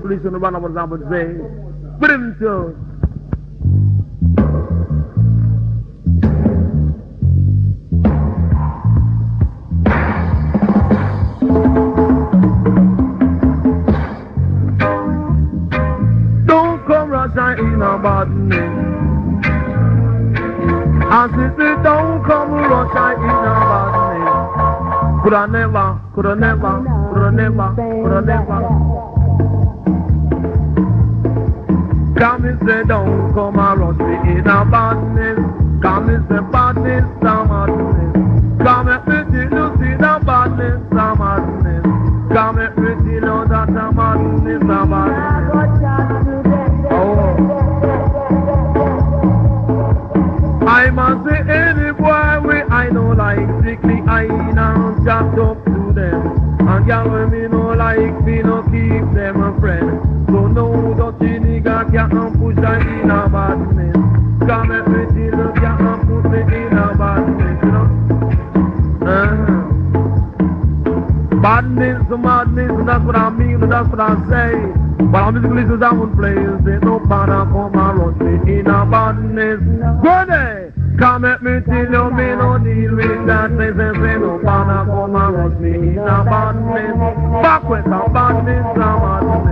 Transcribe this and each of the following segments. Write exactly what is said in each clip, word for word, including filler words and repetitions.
Police on the run, I was about to say, put it into. Don't come rushing in about me. I said, don't come rushing in about me. Could I never, could I never, could I never, could I never. Come and say, don't come and rush me in a badness. Come and say, badness, I'm madness. Come and pretty look in a badness, I'm madness. Come and pretty look that I'm madness, I'm madness. Oh. I must say, any boy way I know like strictly, I now chat up to them. And y'all when me no like, me no keep them a friend. So no dirty nigga can't push I in a badness. Come and pretty look can't put me in a badness, you know. Uh-huh. Badness, madness, that's what I mean, that's what I say. But I'm just gonna listen to that one play. Say no banner come and rush me in a badness. Go there! Come at me till you me no deal with that. They say no banner come and rush me in a badness. Back with a badness, a madness.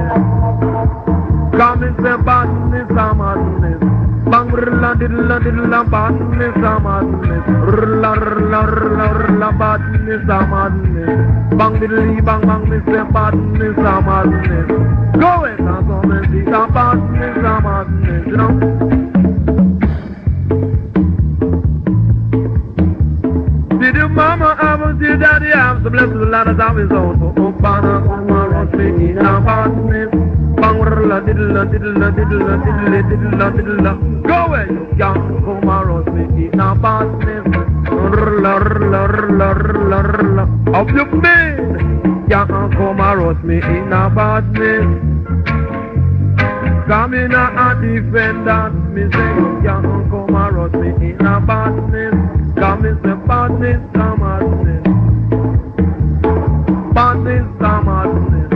Come and say badness, a madness. Bang rla dilla dilla badness, a madness. Rla rla rla rla badness, a madness. Bang dilli bang bang, me say badness, a madness. Go and come and see the badness, a madness, you know. Did your mama ever see daddy have the blessed lot of time is out? Oh, banner, come and rush me in a badness. Diddle, diddle, diddle, diddle, diddle, diddle. Go where you can, come and rush me in a badness. Rla, rla, rla, rla, rla. Up you mean? Can't come and rush me in a badness. Come in and defend that. Me say you can't come and rush me in a badness. Come in the badness, the madness. Badness, the madness.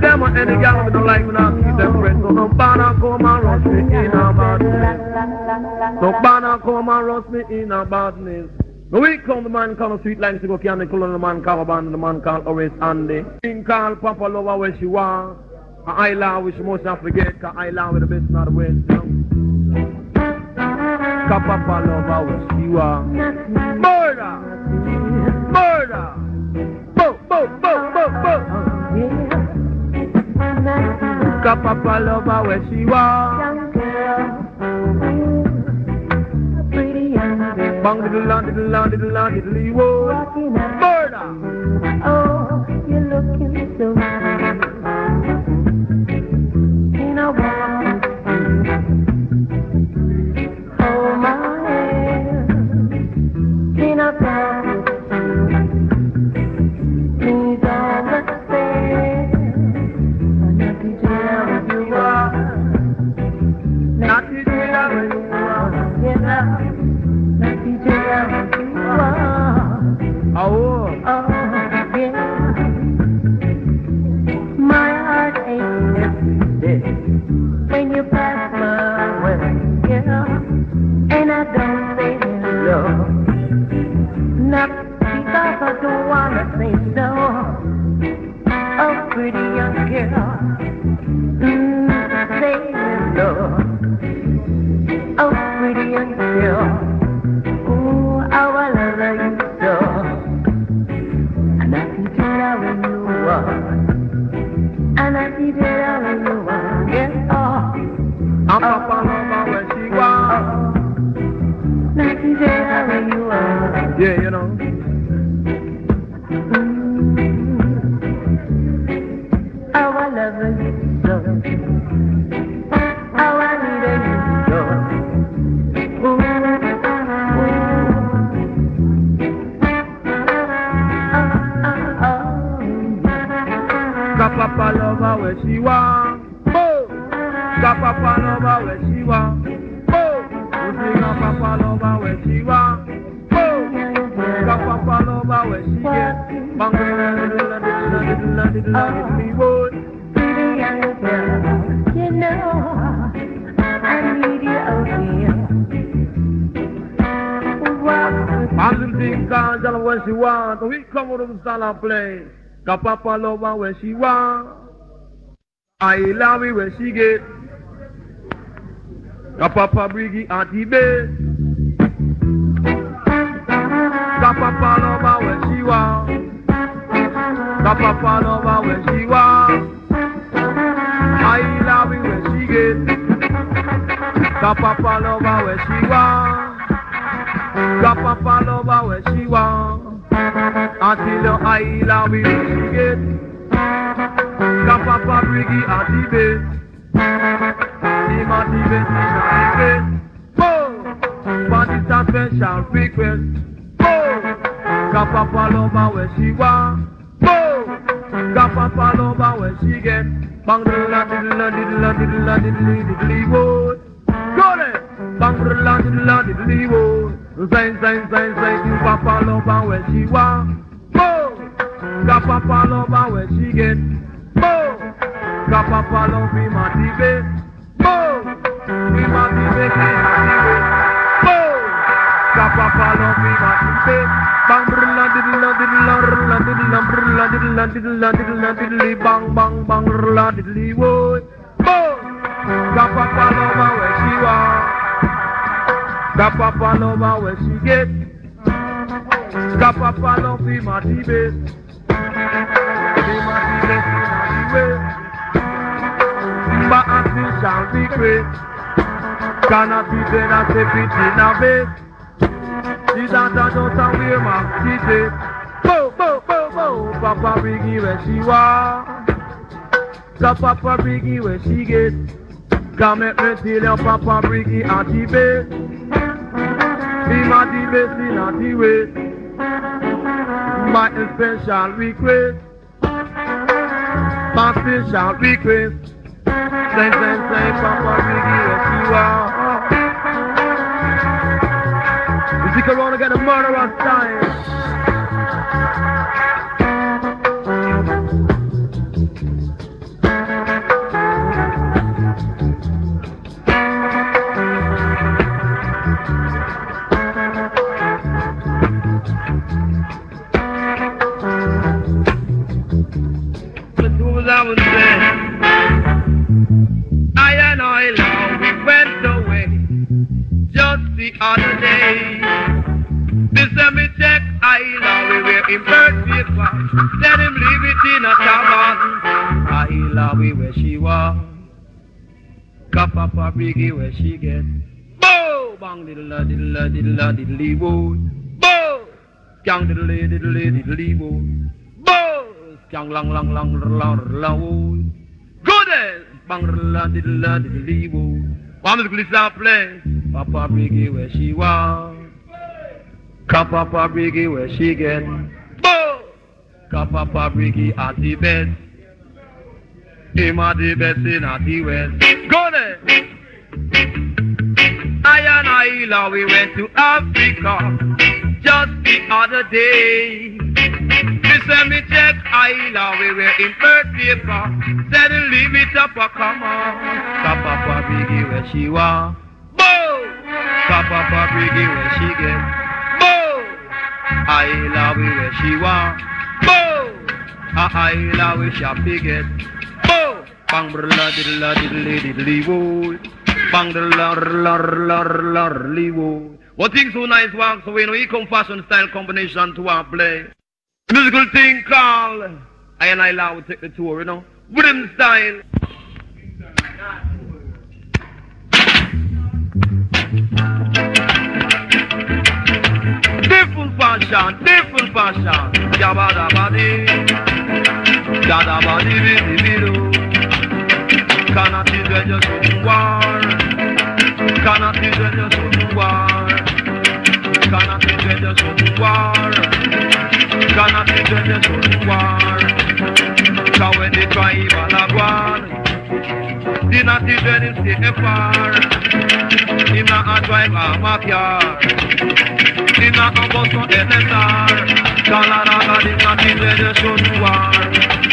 Them or any gal we don't like, we don't keep them friends. So no banner come and rush me in a badness. No banner come and rush me in a badness. No we come the man called Sweet Lime, she go candy color, the man called Band, the man called Always Andy. King called Papa Lover where she was. I love which must not forget, cause I love with the best not the way. Cause Papa Lover where she was. Murder! Murder! Bo, bo, bo, bo, bo! Cause Papa Lover where she was. Young girl, a pretty young girl. Bang diddle on diddle on diddle on diddle woe. Murder! Oh, you're looking so fine. In a woman, oh my hair. In a woman, please understand. papa love where she want. Oh, got papa love where she want. Oh, we got papa love where she want. Oh, got papa love where she get. Bang, you know, I need you over here. Walk with me. I'm thinking where she want. We come over to start and play. Got papa love her when she want. I love me when she get. Got papa briggy auntie babe. Got papa love her when she want. Got papa love her when she want. I love me when she get. Got papa love her when she want. Got papa love her when she want. Until the island we will get. Got papa briggy and the bed. Him and the bed shall get. Whoa! But it's a special frequency. Whoa! Got papa love her when she want. Whoa! Got papa love her when she get. Bang diddle la diddle la diddle la diddle la diddle diddle wood. Go then! Bang diddle la diddle la diddle wood. Zayn, zayn, zayn, zayn, you papa love her when she want. Bo! Got papa love her when she get. Bo! Got papa love me, my baby. Bo! Me, my baby, me, my baby. Bo! Got papa love me, my baby. Bang, brilla, diddilla, diddilla, brilla, diddilla, brilla, diddilla, diddilla, diddilla, diddilla, bang, bang, bang, brilla, diddilla, boy. Bo! Got papa love her when she want. Got papa love her when she get. Got papa love me, my baby. Me, my baby, my baby. Simba and fish shall be great. Cannot be better, say pity now, babe. She's at the dot and we're my city. Bo, bo, bo, bo. Papa biggie when she want. Got papa biggie when she get. Come at me till your papa biggie and the babe. Be my best in a the way. My special request. My special request. Say, say, say, Papa, we give it to you. You see Corona got a murderous time. I was there. I and I love, we went away just the other day. This time we check, I love, we were in perfect one. Let him leave it in a tavern. I love, we where she was. Got papa biggie where she get. Bo! Bang diddle diddle diddle diddle bo. Bo! Gang diddle diddle diddle bo. Long, long, long, long, long, long. Good as bang, long, diddle, diddle, diddle. Mama's glitz play. Papa Briggy where she want. Got Papa Briggy where she get. Bo! Got Papa Briggy at the best. Him at the best in at the west. Good as. I and Ayla, we went to Africa just the other day. Let me check, I love we were in birth paper. Said he leave it up a come on. Got papa biggie where she want. Bo! Got papa biggie where she get. Bo! I love we where she want. Bo! I love we shall get. Bo! Bang brilla diddle diddle diddle wood. Bang the lar lar lar lar wood. What things so nice work so we know he come fashion style combination to our play. Musical thing called I and I love to take the tour, you know. Rhythm style. Different fashion, different fashion. Jabba da body. Jada body in the middle. Cannot be just to war. Cannot be just to war. Cannot be just to war. Gonna be the war. Cause when they try even a one, the natty dread him stay far. Him not a drive a mafia. Him not a bus on N S R. Cause the natty dread you show to war.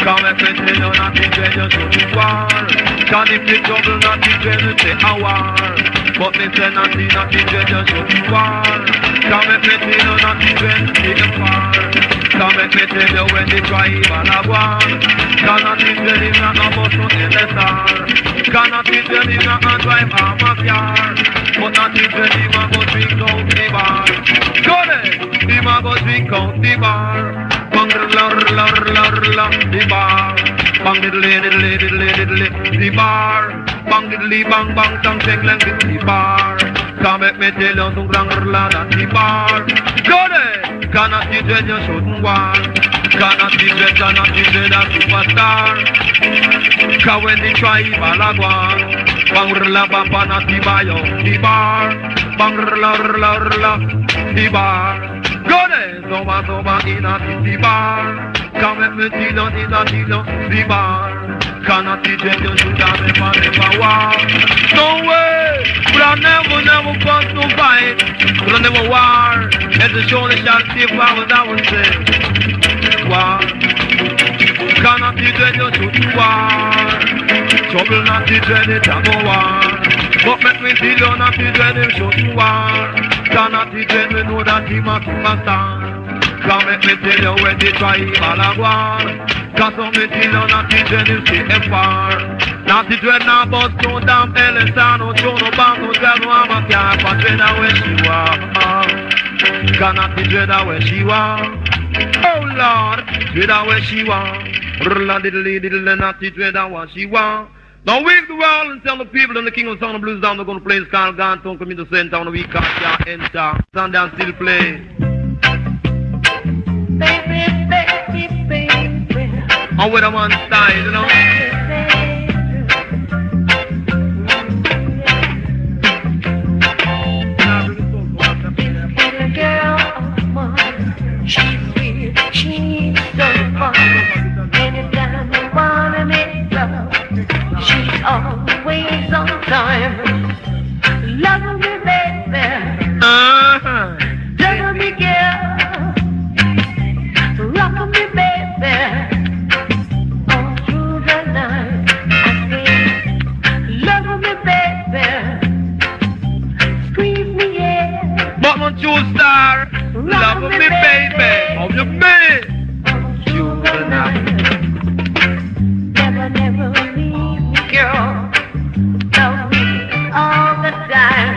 Cause when they tell you natty dread you show to war. Cause if they trouble natty dread you say a war. But me say natty natty dread you show to war. Cause when they tell you natty dread you stay far. Come make me tell you when they try even a one. Cannot be dreading that a bus on N S R. Cannot be dreading that a drive a mafia. But not be dreading a go drink out the bar. Go there, him a go drink out the bar. Bang the lor lor lor lor the bar. Bang the little little little little the bar. Bang the little bang bang bang bang bang the bar. Come make me tell you to bang the lor the bar. Go there. Cannot be dread you shouldn't want. Cannot be dread, cannot be dread a superstar. Cause when they try even a one, bang rla bang panat the buy out the bar. Bang rla rla rla the bar. Go there, soba soba in a the bar. Come with me till you in a till you the bar. Cannot be dread you should have never never walk. No way, but I never never cross no fight. But I never war. And the shoulder shall see power that will say war. Cannot be dread you should war. Trouble not be dreaded and no war. But make me till you not be dreaded should war. Cannot be dread we know that he must understand. Come make me tell you when they try him all a war. Cause some me till you not the dread you stay far. Not the dread now but no damn L S R. No throw no bank, no drive, no have a car. But dread a where she was. Cause not the dread a where she was. Oh Lord, dread a where she was. Rulla diddly diddly, not the dread a where she was. Now wave the world and tell the people in the King of Sound of Blues down. They're gonna play this called Gordon Town Community Center. On the week can't enter. Sunday and still play. Baby, baby, baby. And with a man's style, you know. It's a girl of mine. She's sweet, she's so fun. Anytime I wanna make love, she's always on time. Love me, baby. Uh-huh. Love me, girl. Rock me, baby. You star, love me, me baby, baby. Of your man. You will not never, never leave me, girl. Love me all the time.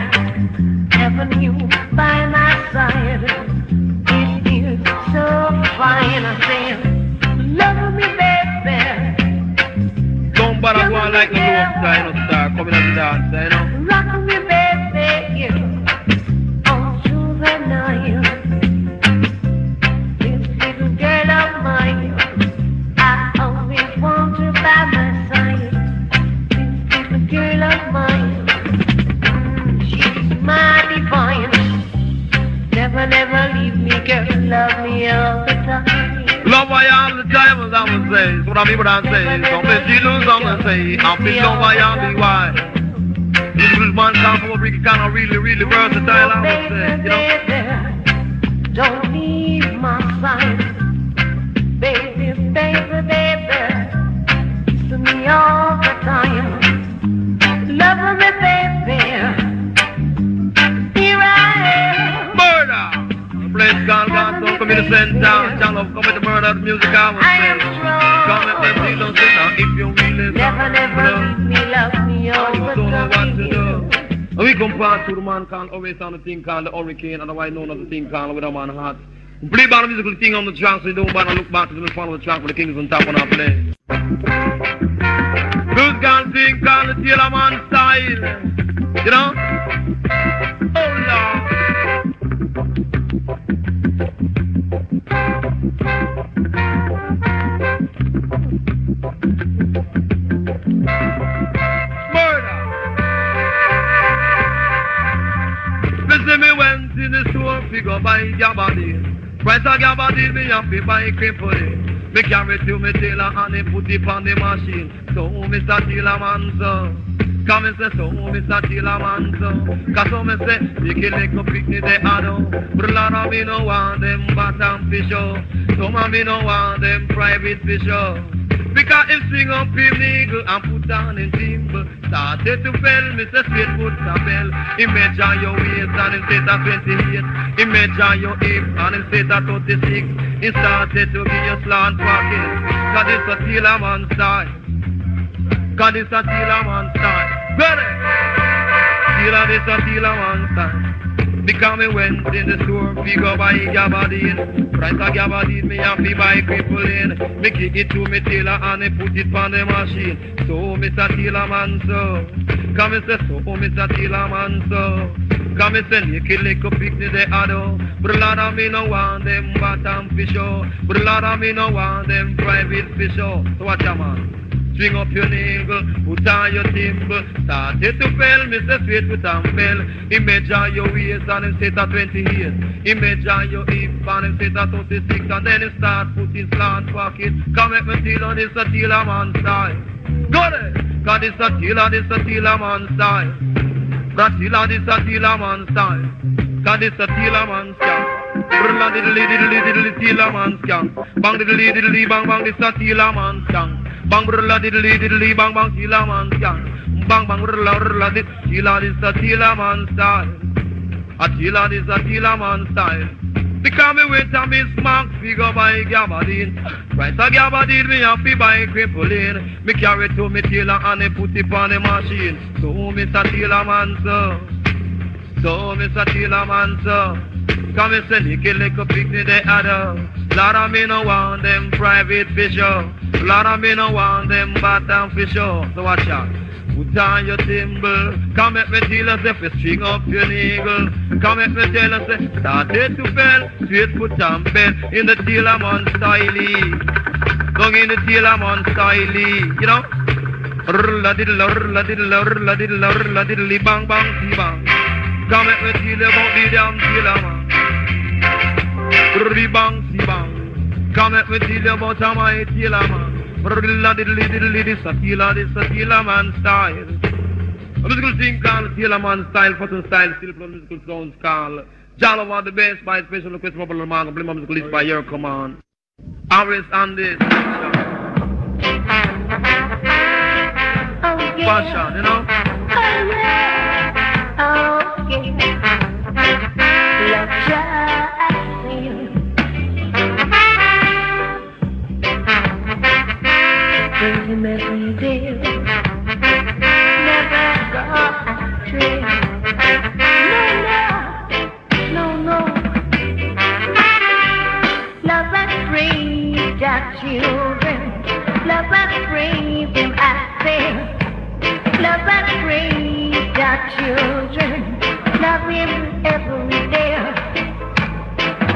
Having you by my side, it feels so fine. I say, love me, baby. Don't bother going like a love style star coming up the dance, you know. Rock me, baby, yeah. Never leave me, girl. Love me all the time. Love I all the time, as I would say. That's what I people don't say. Some say she lose, some say I'm big. Love I all the why. This is one time for Ricky, kind of really, really versatile. I would say, you know. Don't leave my side, baby, baby, baby. Kiss me all the time. Love me, baby. Let's go, go, come in the center. Channel, come in the murder, the music I was saying. Come in the middle, sit down if you really never, never leave me, love me, oh, you don't know what to do. And we compare to the man can't always sound the thing called the hurricane, otherwise known as the thing called with a man heart. We play about the musical thing on the track, so you don't bother look back to the front of the track when the king is on top on our play. Good gun thing called the Taylor Man style. You know? Oh, Lord. Buy your body, price of your body, me happy buy cripple. Me carry to me tailor and he put it on the machine. So Mister Tillerman, sir. Come and say so, Mister Tillerman, so. Cause so me say, you can make a picnic they had on. Brulana me no want them bottom fish, oh. So man me no want them private fish, oh. Because him sing up him eagle and put down him timber. Started to fell, Mister Straight Foot Sabel. He measure your waist and him set at twenty-eight. He measure your hip and him set at thirty-six. He started to give you slant pocket. Cause it's a Tillerman style. God is a Tillerman style. Better! Tiller is a Tillerman style. Because me went in the store, pick up a gabardine. Price a gabardine, me have to buy people in. Me kick it to me tailor and me put it on the machine. So, Mister Tillerman, so. Come and say, so, Mister Tillerman, so. Come and say, naked like a picnic they had on. Brulana me no want them bottom fish, oh. Brulana me no want them private fish, oh. So watch a man. Swing up your navel, put on your timber. Started to fell, Mister Straight Foot and fell. Imagine your waist and him set at twenty-eight. Imagine your hip and him set at thirty-six. And then him start putting slant pocket. Come at me till on this a Tillerman style. Go there! Cause this a Tiller, this a Tillerman style. Cause Tiller, this a Tillerman style. Cause this a Tillerman style. Brilla diddly diddly diddly Tillerman skank. Bang diddly diddly bang bang, this a Tillerman skank. Bang brilla diddly diddly bang bang, Tillerman skank. Bang bang brilla brilla diddly. Tiller is a Tillerman style. A Tiller is a Tillerman style. Because me went and me smack figure by gabardine. Price a gabardine, me happy by crippling. Me carry to me tailor and me put it on the machine. So Mister Tillerman, sir. So Mister Tillerman, sir. Come and say, naked like a picnic they had up. Lot of me no want them private fish, oh. Lot of me no want them bottom fish, oh. So watch out. Put on your timber. Come at me tell us if you string up your niggle. Come at me tell us if you started to fell. Straight foot and bend in the Tillerman style. Don't in the Tillerman style, you know. Rulla diddle, rulla diddle, rulla diddle, rulla diddle, bang bang, see bang. Come at me tell about the damn Tillerman. Brrrri bang, si bang. Come at me tell you about a my Tillerman. Brrrilla diddly diddly, this a Tiller, this a Tillerman style. A musical thing called Tillerman style, fashion style, still from musical sounds called Jalawa the best by special request from Bubble Man, complete my musical list by your command. Always on this. Fashion, you know? Oh yeah, oh yeah. Love child. Bring him every day, never go astray. No, no, no, no. Love and praise your children. Love and praise them as they. Love and praise your children. Love him every day.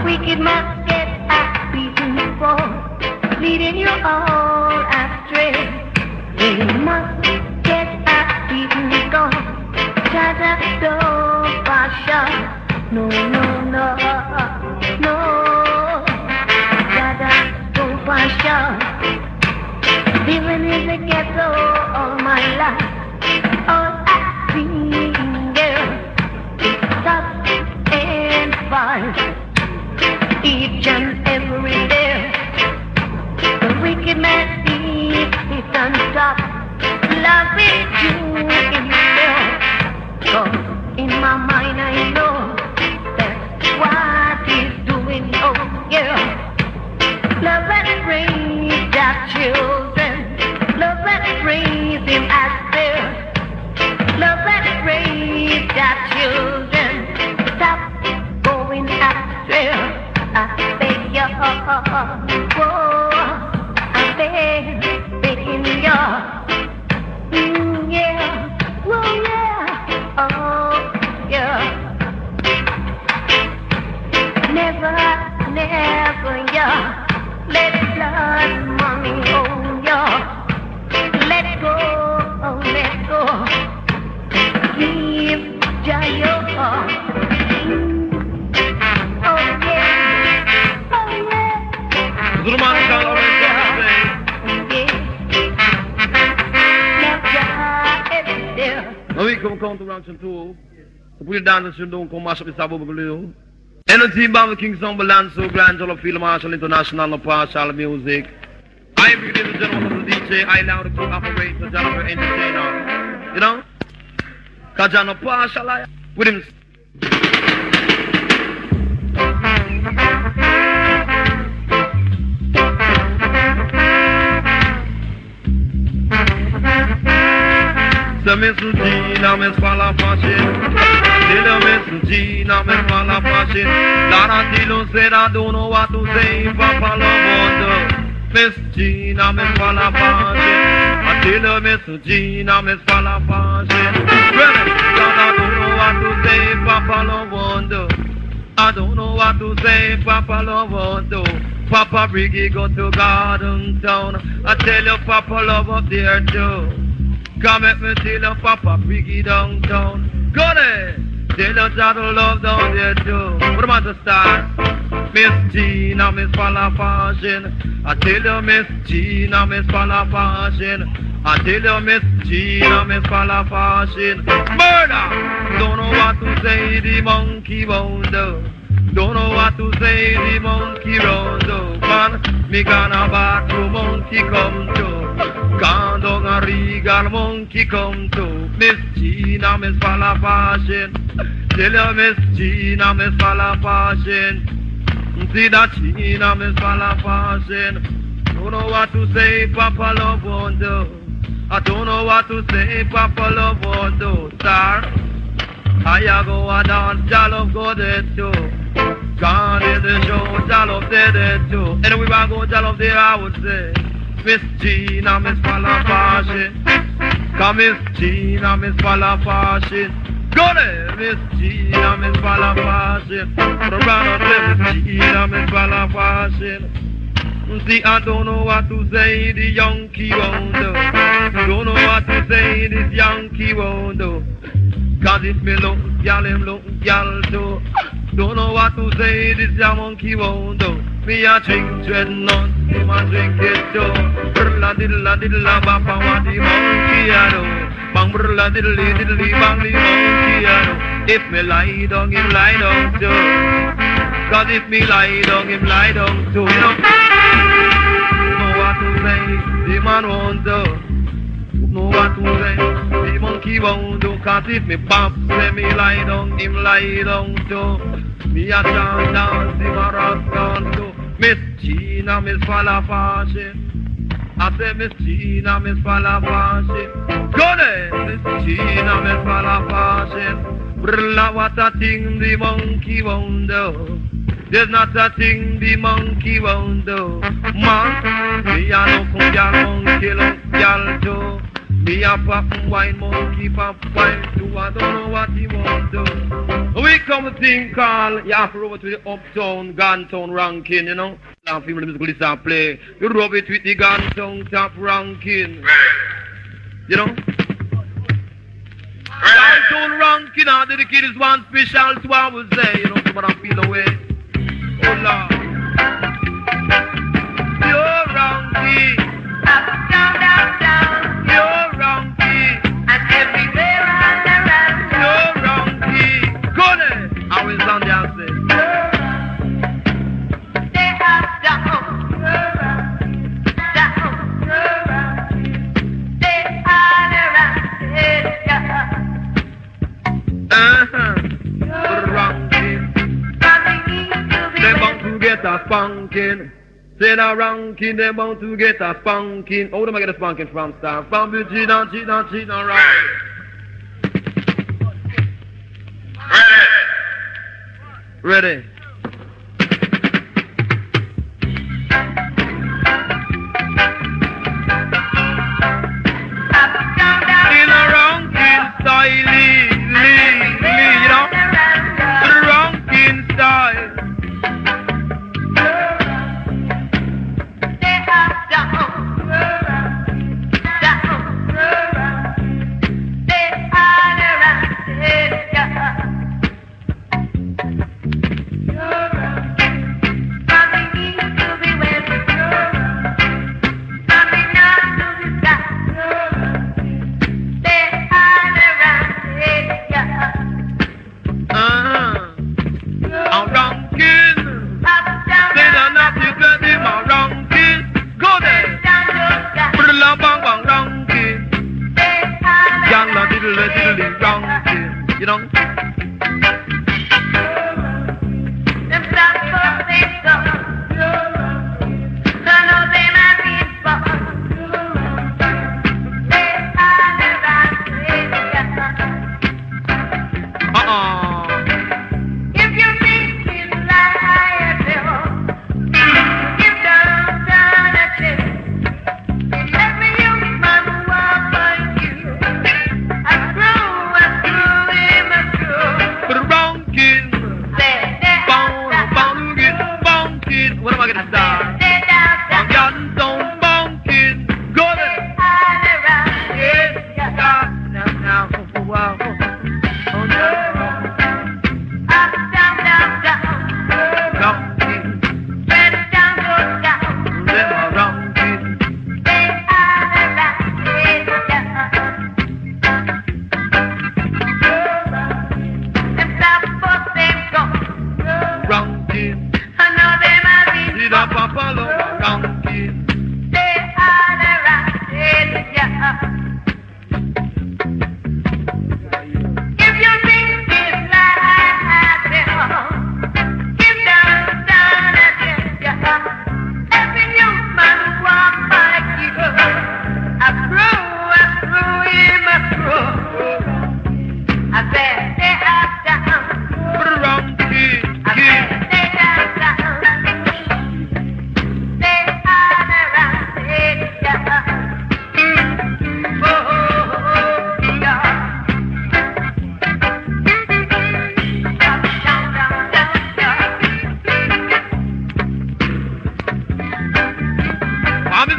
Wicked must get at beaten for leading you all astray. They must get at beaten for try to stop us. No, no, no, no. Try to stop us. Living in the ghetto all my life, all I've seen, girl, is tough and fun. Each and every day, the wicked man is his unstopped. Love is you in love. Cause in my mind I know that's what he's doing, oh yeah. Love and praise our children. Love and praise him as theirs. Love and praise our children. Stop going after. I beg your, oh, I beg, begging your, mm, yeah, oh yeah, oh yeah. Never, never, yeah, let blood mommy hold ya. Let go, oh, let go, give your, oh yeah. Zulman, I'll gonna come to Rockson too. To put it down and so don't come mash up the table below. Energy Bomb King Zombaland, so Grand Jolo Field Marshal International Partial Music. I believe the general of the D J, I now the key operator, general entertainer. You know? Kajano Partial I with him. The Miss Gina, Miss Palafashin. Little Miss Gina, Miss Palafashin. Lara Tilo said, I don't know what to say, Papa Lobondo. Miss Gina, Miss Palafashin. Little Miss Gina, Miss Palafashin. I don't know what to say, Papa Lobondo. I don't know what to say, Papa Lobondo. Papa Briggy go to Gordon Town. I tell you, Papa Love up there too. Come at me, tell your Papa Briggy downtown. Go there! Tell your Jado Love down there too. What am I to start? Miss Gina, Miss Palafashin. I tell you, Miss Gina, Miss Palafashin. I tell you, Miss Gina, Miss Palafashin. Murder! Don't know what to say, the monkey bounder. Don't know what to say, the monkey rondo. Man, me gonna back to monkey come to. Gone down a regal monkey come to. Miss Gina, Miss Palafashin. Tell you Miss Gina, Miss Palafashin. See that Gina, Miss Palafashin. Don't know what to say, Papa Love Wonder. I don't know what to say, Papa Love Wonder. Star, I go a dance, Jalo go there too. God is the show, Jalof there, there too. Anyway, I go Jalof there, I would say. Miss Gina, Miss Palafashin. Come, Miss Gina, Miss Palafashin. Go there, Miss Gina, Miss Palafashin. The round of Miss Gina, Miss Palafashin. See, I don't know what to say, the Yankee won't do. Don't know what to say, this Yankee won't do. Cause if me look, y'all him look, y'all too. Don't know what to say, this ya monkey won't do. Me a drink dreadnought, him a drink it too. Brrla diddla diddla bapa what the monkey a do. Bang brrla diddly diddly bang the monkey a do. If me lie down, him lie down too. Cause if me lie down, him lie down too. You know, don't know what to say, the man won't do. Don't know what to say. The monkey won't do, cause if me pop, say me lie down, him lie down too. Me a chant down, him a rock down too. Miss Gina, Miss Palafashin. I say Miss Gina, Miss Palafashin. Go there, Miss Gina, Miss Palafashin. Brrla, what a thing the monkey won't do. There's not a thing the monkey won't do. Man, me a no come y'all monkey, look y'all too. Me a pop wine, monkey pop wine too. I don't know what he won't do. We come to thing called, you have to roll it with the uptown, Gantown ranking, you know. And people in the music listen play. You rub it with the Gantown top ranking. You know? Gantown ranking, and the kid is one special to I was there. You know, people don't feel away. Oh, Lord. You're ranking. Up, down, down, down. You're a spanking, say the ranking, they bound to get a spanking. Oh, them I get a spanking from star, from the G down, G down, G down, right. Ready? Ready. In a ranking style, Lee, Lee, you know? The ranking style.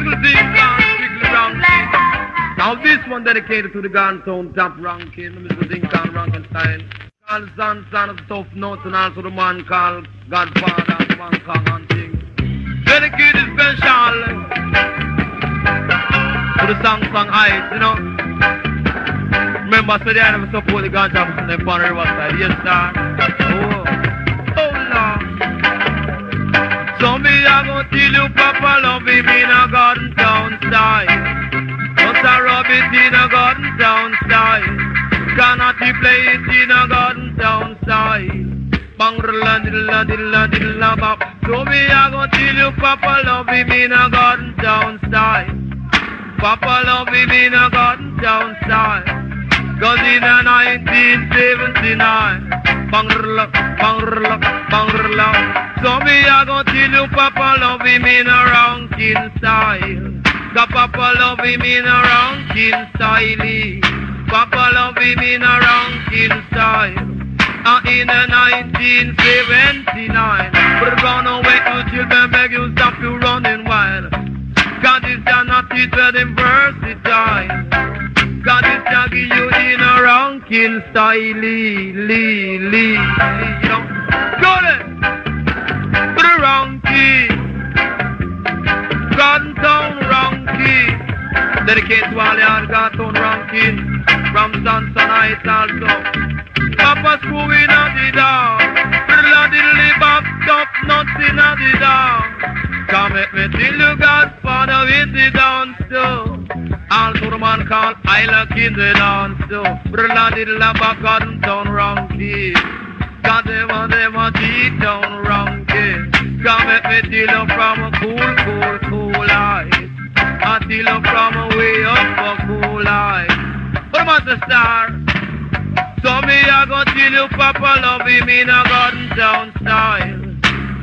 people sing round, strictly round. Now this one dedicated to the Gordon Town top round kingdom, Mister Dingtown Rankenstein. Called Son, Son of Tough Nuts, and also the man called Godfather of Hong Kong and things. Dedicated special to the song song eyes, you know. Remember, so they never support the Gordon Town from the riverside. Yes, sir. Oh. So me I gon' tell you, Papa love me in a Gordon Town style. Cause I rub it in a Gordon Town style. Cannot you play it in a Gordon Town style? Bang la dilla dilla dilla bop. So me I gon' tell you, Papa love me in a Gordon Town style. Papa love me in a Gordon Town style. Cause in a nineteen seventy-nine, bang la bang la bang la. So me I gon' tell you, Papa love him in a ranking style. Cause Papa love him in a ranking style. Papa love him in a ranking style. And in the nineteen seventy-nine, but run away to children beg you stop you running wild. Cause this can not teach them versatile. Cause this can give you in a ranking style. Lee, lee, lee, you know. Go then! Wrong key, Gordon Town wrong key. Dedicate to all the all Gordon wrong key. Ramzan Sonite also. Papa school in a the dog. Brilla diddly bop top nuts in a the dog. Come make me till you Godfather with the dance too. All to the man called I look in the dance too. Brilla diddly bop Gordon Town wrong key. Cause they want them a cheat down wrong key. Come make me deal up from a cool, cool, cool eye. I deal up from a way up a cool eye. What about the star? So me I gon' tell you, Papa love him in a Gordon Town style.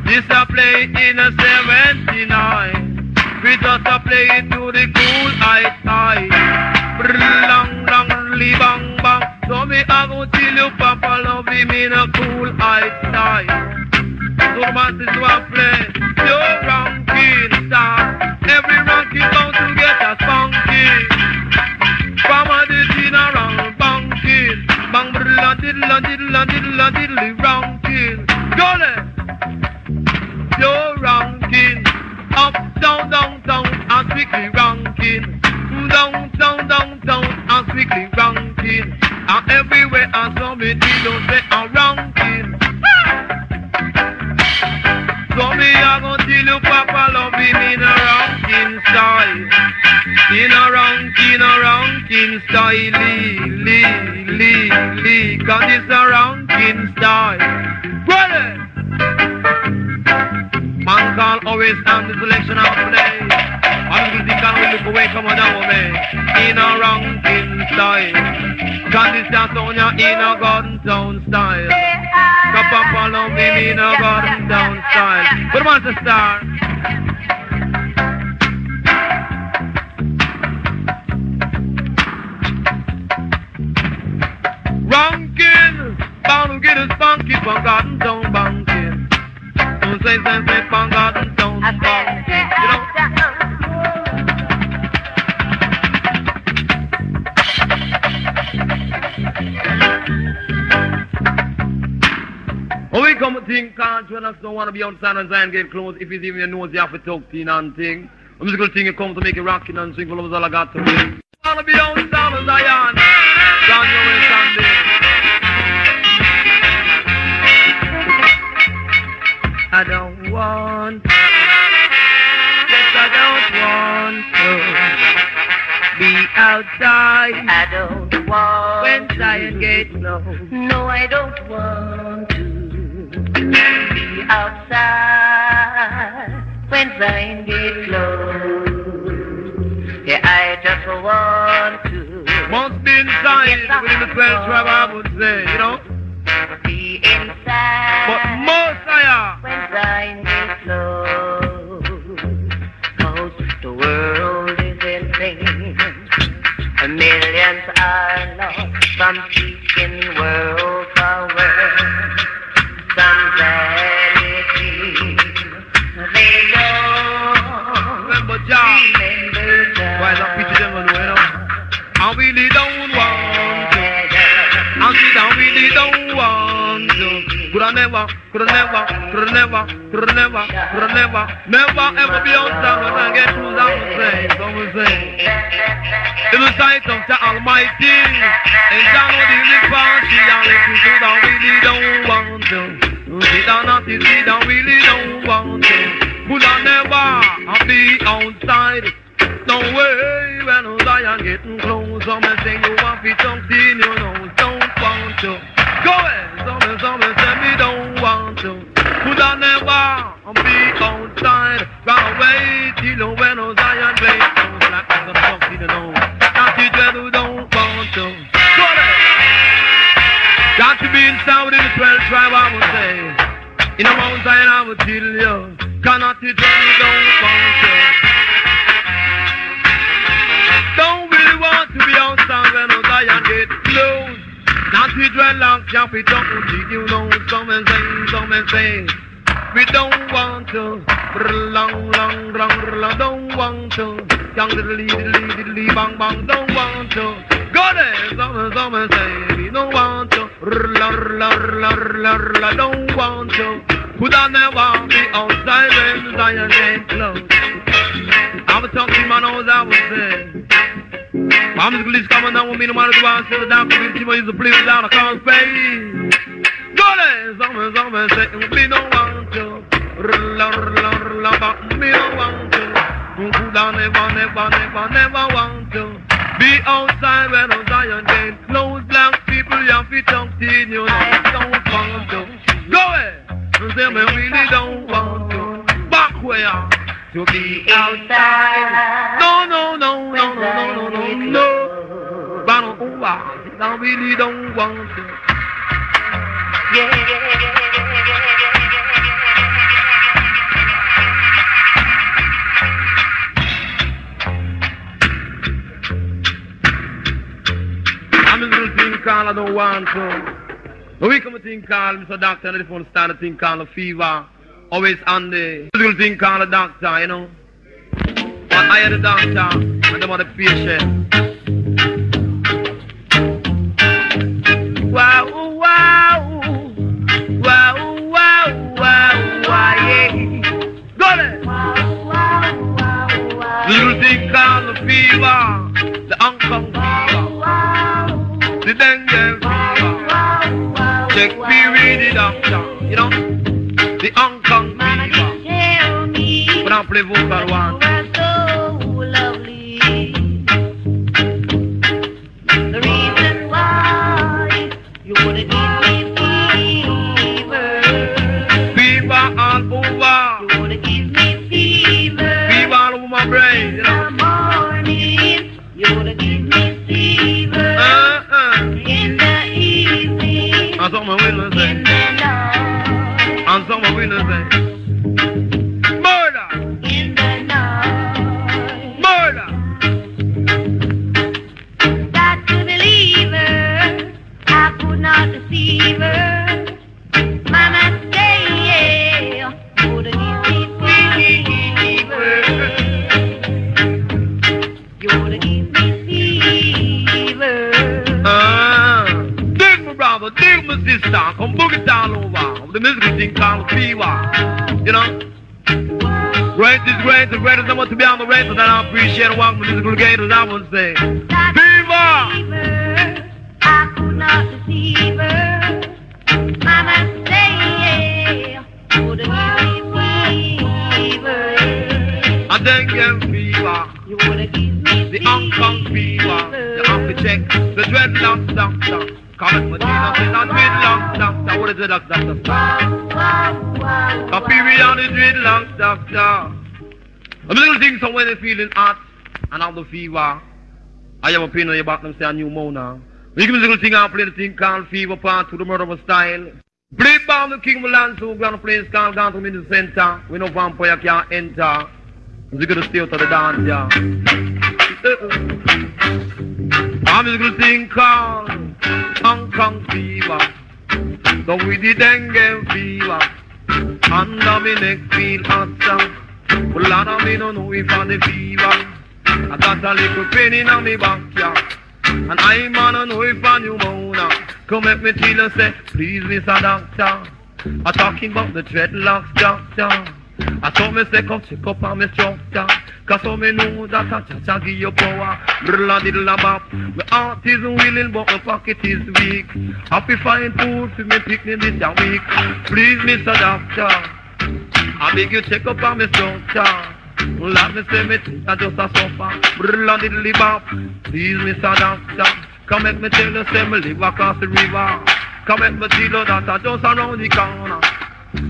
This I play it in a seventy-nine. We just a play it to the cool eye tie. Brrrlang, lang, li, bang, bang. So me I gon' tell you, Papa love him in a cool eye tie. So much is what play, your ranking star. Every ranking goes to get a spunky. Papa did in a round bunking. Bang brilla diddla diddla diddla diddly ranking. Go there, your ranking. Up, down, down, down, and quickly ranking. Down, down, down, down, and quickly ranking. And everywhere I saw me, they don't say I'm ranking. So me I gon' tell you, Papa love him in a ranking style. In a ranking, a ranking style. Lee, lee, lee, lee. Cause it's a ranking style. Brother! Man call always on the selection of play. I'm busy, can't we look away, come on down man. In a ranking style. Cause it's a Sonia in a Gordon Town style. Cause Papa love him in a Gordon Town style. But what's the star? Rankin, bound to get his funky from Gordon Town bunkin. Don't say something from Gordon Town bunkin. You know? We come to think, can't join us, don't want to be outside and try and get close. If it's even your nose, you have to talk to you and thing. A musical thing you come to make it rocking and sing for love is all I got to do. Don't want to be outside and Zion. Down your way, Sunday. I don't want to. Yes, I don't want to. Be outside. I don't want when to. When Zion gets low. No, I don't want to. Be outside when Zion gets low. Yeah, I just want to. Must be inside within the twelve tribe, I would say, you know. Be inside. But most I are when Zion gets low. Cause the world is in pain. Millions are lost from seeking world power. Remember, John. I really don't want to. I said I really don't want to. Could I never, could I never, could I never, could I never, could I never, never ever be on time when I get through that mistake, I would say. In the sight of the Almighty, and I know the only party I'll let you do that really don't want to. You see that not you see that really don't want to. Could I never be outside? No way, when I am getting close, I'm saying you want to be something you know, don't want to. Go ahead, something, something, tell me don't want to. Could I never be outside? Run away till when I am great, close like I'm something you know, that you just don't want to. Go ahead. Got to be in sound in the twelfth tribe, I would say. In the mountain, I would tell you, cannot you tell me don't want to. Don't really want to be outside when I die and get close. Not to dreadlocks, yeah, we don't need you know. Some and say, some and say, we don't want to. Long, long, long, long, don't want to. Young diddly, diddly, diddly, bang, bang, don't want to. Go there, some and some and say, we don't want to. Long, long, long, long, long, don't want to. Could I never be outside when I die and get close? I was talking man, all I was saying. My musicalist coming down with me, no matter what I say, the damn community used to play without a cause pay. Go there, someone, someone say, we don't want to. Rulla, rulla, rulla, but we don't want to. Could I never, never, never, never want to be outside when I'm dying dead. Close black people, you have to talk to you, I don't want to. Go there, say me really don't want to. Back where? To be outside. No, no, no, no, no, no, no, no. But no, oh, I really don't want to. Yeah, yeah, yeah, yeah, yeah, yeah, yeah. I'm a little thing called I don't want to. But we come a thing called Mister Doctor, and I just want to start a thing called a fever. Always on the little thing called a doctor, you know. But I hire the doctor and them are the patient. Wow, wow, wow, wow, wow, wow, yeah. Go there. Wow, wow, wow, wow. The little thing called the fever, the Hong Kong fever, wow, wow, the dengue fever. Wow, wow, wow, check wow, me with the doctor, you know. The Hong Kong Mama fever. Me, but I play vocal one. So lovely. The reason why you wanna give me fever. Fever all over. You wanna give me fever. Fever all over my brain. You know? In the morning, you wanna give me fever. Uh, uh. In the evening, I saw my windows in the and someone will say murder in the night. Murder. Got to believe her. I could not deceive her. Mama say yeah. Wouldn't you give me fever? You wouldn't give me fever. Ah, dig my brother, dig my sister. Come book it down over. The musical thing called fever, you know. Great is great, the greatest I want to be on the race, and I appreciate what musical gators I would say. Fever! I could not deceive her. Mama say, wouldn't give me fever. I think fever. You wanna give me the Hong Kong fever. The architect, the dreadlocks, doctor. Comment with me, nothing, nothing, dreadlocks, doctor. What is the doctor? A period on the dreadlocks, doctor. A little thing, so when they're feeling hot and have the fever, I have a pain on your back and say a new moaner. We give me a little thing, I'll play the thing called Fever Part to the Murder of a Style. Play bomb the King of Land, so grand place called down to me in the center. We know vampire can't enter. We're gonna stay out of the dance, yeah. Uh-uh. I'm just gonna sing called Hong Kong fever. So with the dengue fever. And I me neck feel hot. But Lord, I me don't know if I'm the fever. I got a little pain in my back, yeah. And I'm on a no if on you moana. Come at me till you say, please Mister Doctor, I'm talking about the dreadlocks, doctor. I saw me say come check up on me structure, cause so me know that a cha-cha give you power. Brilla diddla bop. My heart is willing but my pocket is weak. Happy find food for me picnic this a week. Please Mister Doctor, I beg you check up on me structure. Let me say me think I just a suffer. Brilla diddly bop. Please Mister Doctor, come make me tell you say me live across the river. Come make me tell you that I just around the corner.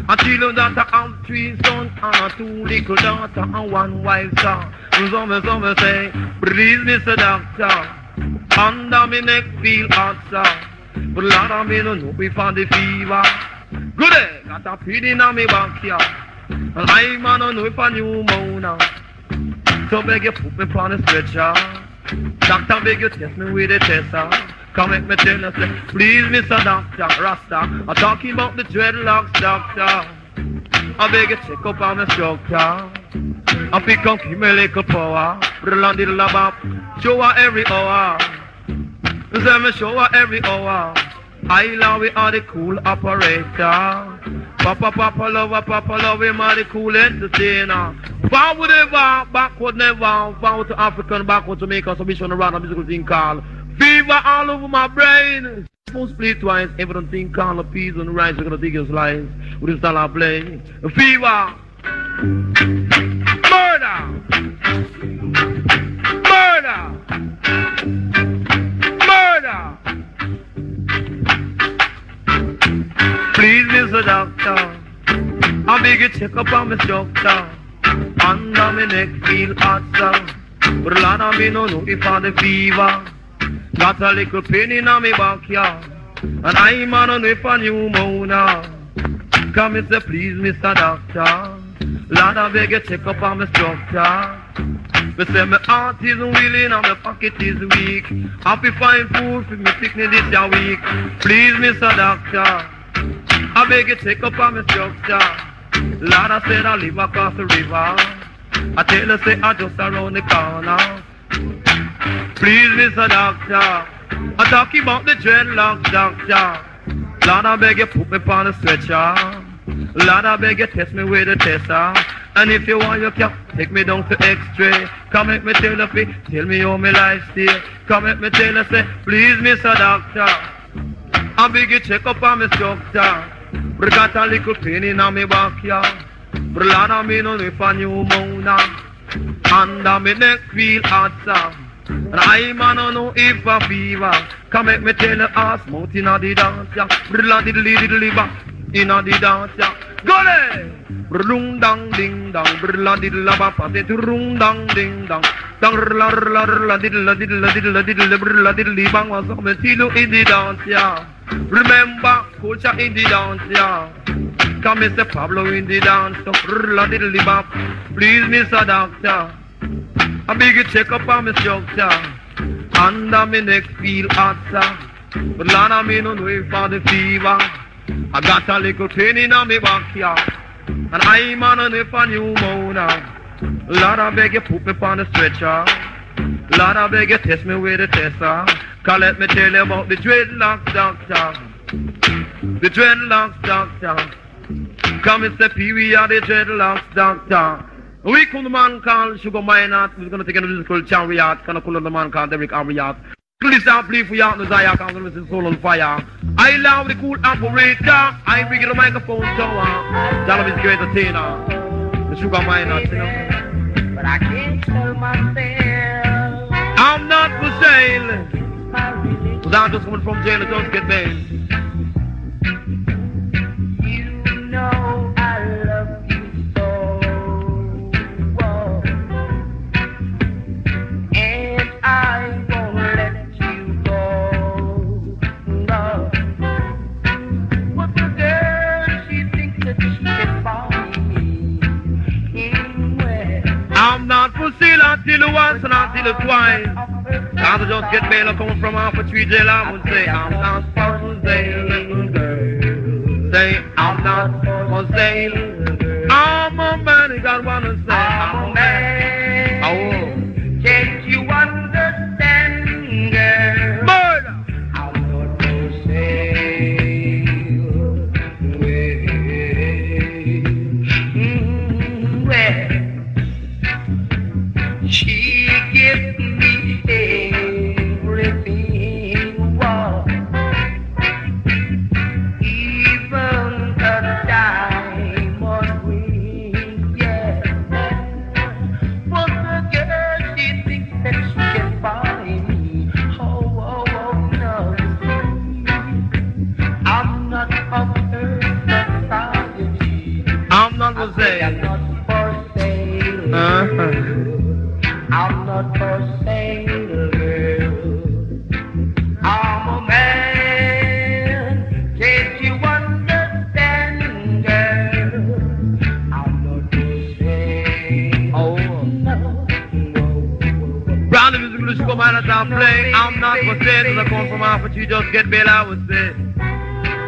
Until you that I have three sons and two little daughters and one wife, sir. Some some say, please Mister Doctor, under me neck feel hot, sir. But lot of me don't know if I'm the fever. Good day, got a feeling on me back here. And I man don't know if I knew Mona. So beg you put me on the stretcher. Doctor beg you test me with the test, sir. Come make me tell you, say, please Mister Doctor, Rasta, I'm talking about the dreadlocks, doctor. I beg you check up on the structure. I pick up, give me a little power. Brilla diddla bop. Show her every hour. Say me show her every hour. I love we are the cool operator. Papa, papa, lover, papa, love him are the cool entertainer. Forward never, backward never. Forward to African, backward to make us a mission around a musical thing called fever all over my brain. Spoon split twice, everything called a peas and rice. We're gonna dig your slice with this dollar play. Fever, murder, murder, murder. Please, Mister Doctor, I beg you check up on my doctor. Under my neck feel hot, sir. But a lot of me no know if I the fever. Got a little pain in my backyard, and I'm on if I knew Mona. Come and say, please, Mister Doctor, Lord, I beg you check up on my structure. Me say my heart is willing and my pocket is weak. Happy find food for me picnic this a week. Please, Mister Doctor, I beg you check up on my structure. Lord, I said I live across the river. I tell you say I just around the corner. Please Mister Doctor, I'm talking about the dreadlocks, doctor. Lord, I beg you put me on the stretcher. Lord, I beg you test me with the tester. And if you want you can take me down to X-ray. Come make me tell you, tell me how my life stay. Come make me tell you, say, please Mister Doctor, I beg you check up on my structure. But got a little pain in my backyard. But Lord, I mean on if I knew Mona. Under my neck feel hot, sir. And I man don't know if a fever. Come make me tell you ass mouth inna the dance, yeah. Brilla diddly diddly bop inna the dance, yeah. Go there! Room dang ding dang, brilla diddla bop. I say to room dang ding dang, dang rla rla rla diddla diddla diddla diddla brilla diddly bang. Was up me till you in the dance, yeah. Remember culture in the dance, yeah. Come Mister Pablo in the dance, brilla diddly bop. Please Mister Doctor, I beg you check up on my structure. Under me neck feel hot, sir. But Lord, I me no know if I the fever. I got a little pain in my backyard, and I man on if I knew Mona. Lord, I beg you put me on the stretcher. Lord, I beg you test me with the tester. Cause let me tell you about the dreadlocks, doctor. The dreadlocks, doctor. Come and say, Pee Wee are the dreadlocks, doctor. We come to man called Sugar Minot. We're going to take a musical chariot. Can I call on the man called Derek Ariat? Please don't play for you out in the Zaya. Come on, Missus Soul on Fire. I love the cool operator. I bring you the microphone tower. That is great entertainer. The Sugar Minot, you know. But I can't tell myself I'm not for sale. Because I'm just coming from jail and don't get bail. You know. Till once and until it twice. I'll just get bail or coming from half a tree jail. I would say I'm not for sale, little girl. Say I'm not for sale. I'm a man who got one to say. I'm a man. Oh, can't you understand, girl? She gives me everything warm, even a diamond ring, yes. For the girl, she thinks that she can buy me. Oh, oh, oh, no, I'm not of her society. I'm not the same. I'm not for sale, girl. I'm a man, can't you understand, girl? I'm not for sale. Oh, no. Brown music, let's go, man, as I'm playing. I'm not for sale, I come from half, but you just get bail, I would say.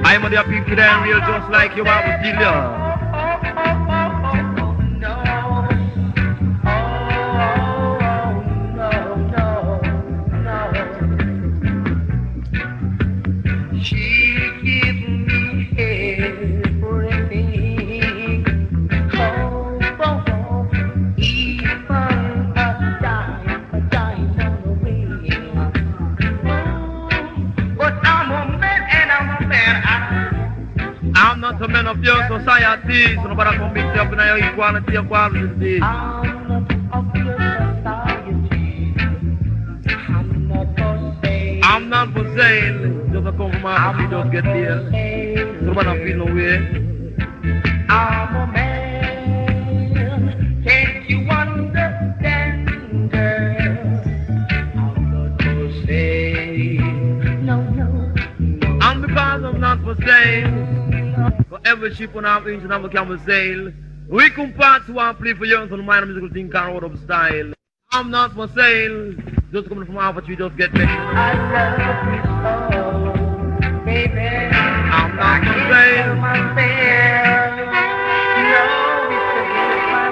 I'm a dear people that real, just like you, I would deal you. Of your society, so nobody can mix up in your equality of quality. I'm not of your society. I'm not for sale. I'm not for sale. Just a come from my house, you just get there. So nobody feel no way. I'm a man. Can't you understand, girl? I'm not for sale. No, no. And because I'm not for sale, every ship on our inch and our camel sail. We compare to our play for young on minor musical thing can't out of style. I'm not for sale. Just coming from Alpha Tree, just get me. I love you so, baby. I'm not for sale. No, it's against my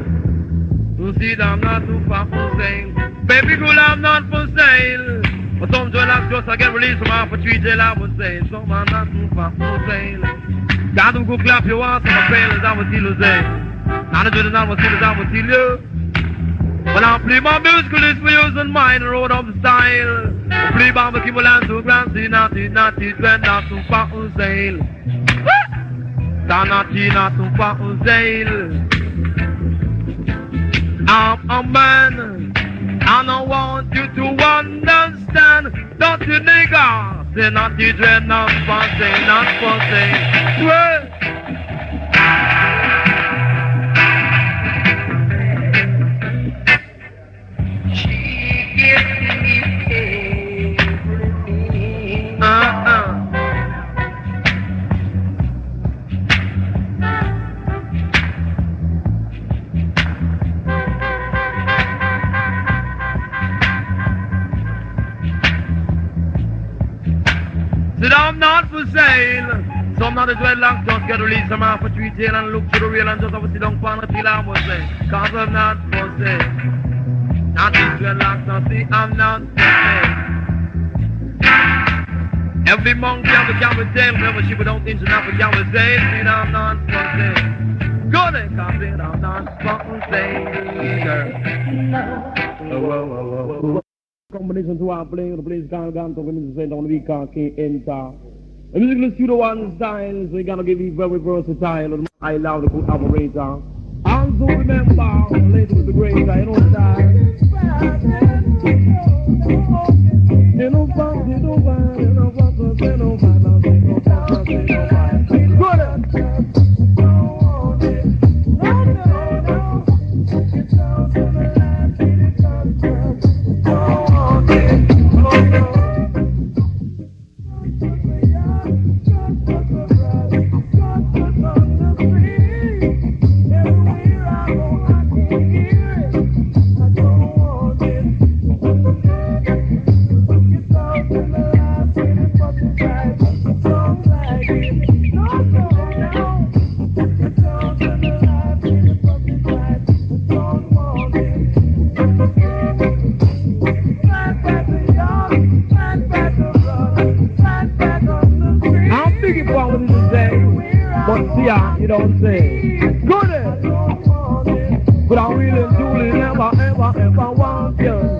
religion. You see that I'm not too far for sale. Baby girl, I'm not for sale. But some joy last just I get released from half a tree jail, I would say. Some are not too far for sale. God don't go clap your ass on my failures, I would still say. And the joy is not for sale, I would still you. When I play my musical, it's for using mine, road of style. I play by my keyboard and two grand, see not it, not it, when not too far for sale. Not it, not too far for sale. I'm a man. And I want you to understand, dirty nigga, say not the dread, not for sale, not for sale. Well, she gives me everything. I'm not for sale. Some not a dreadlock, just get released. I'm out for three tail and look to the rail and just have a sit down pan until I was saying, cause I'm not for sale. Not the dreadlock, not the I'm not for sale. Every monkey have a camel tail, whenever she would don't think she have a camel tail. See, I'm not for sale. Go there, cause it, I'm not for sale. Girl. Whoa, whoa, whoa, whoa, whoa. Combination to our playing, the place can't go to women's center on the weekend, can't enter. The musical studio one style, so we're gonna give you very versatile. I love the good operator. Also remember, ladies with the greater, you know that. No. But see, I, you don't say goodness. But I really and truly never, ever, ever want you.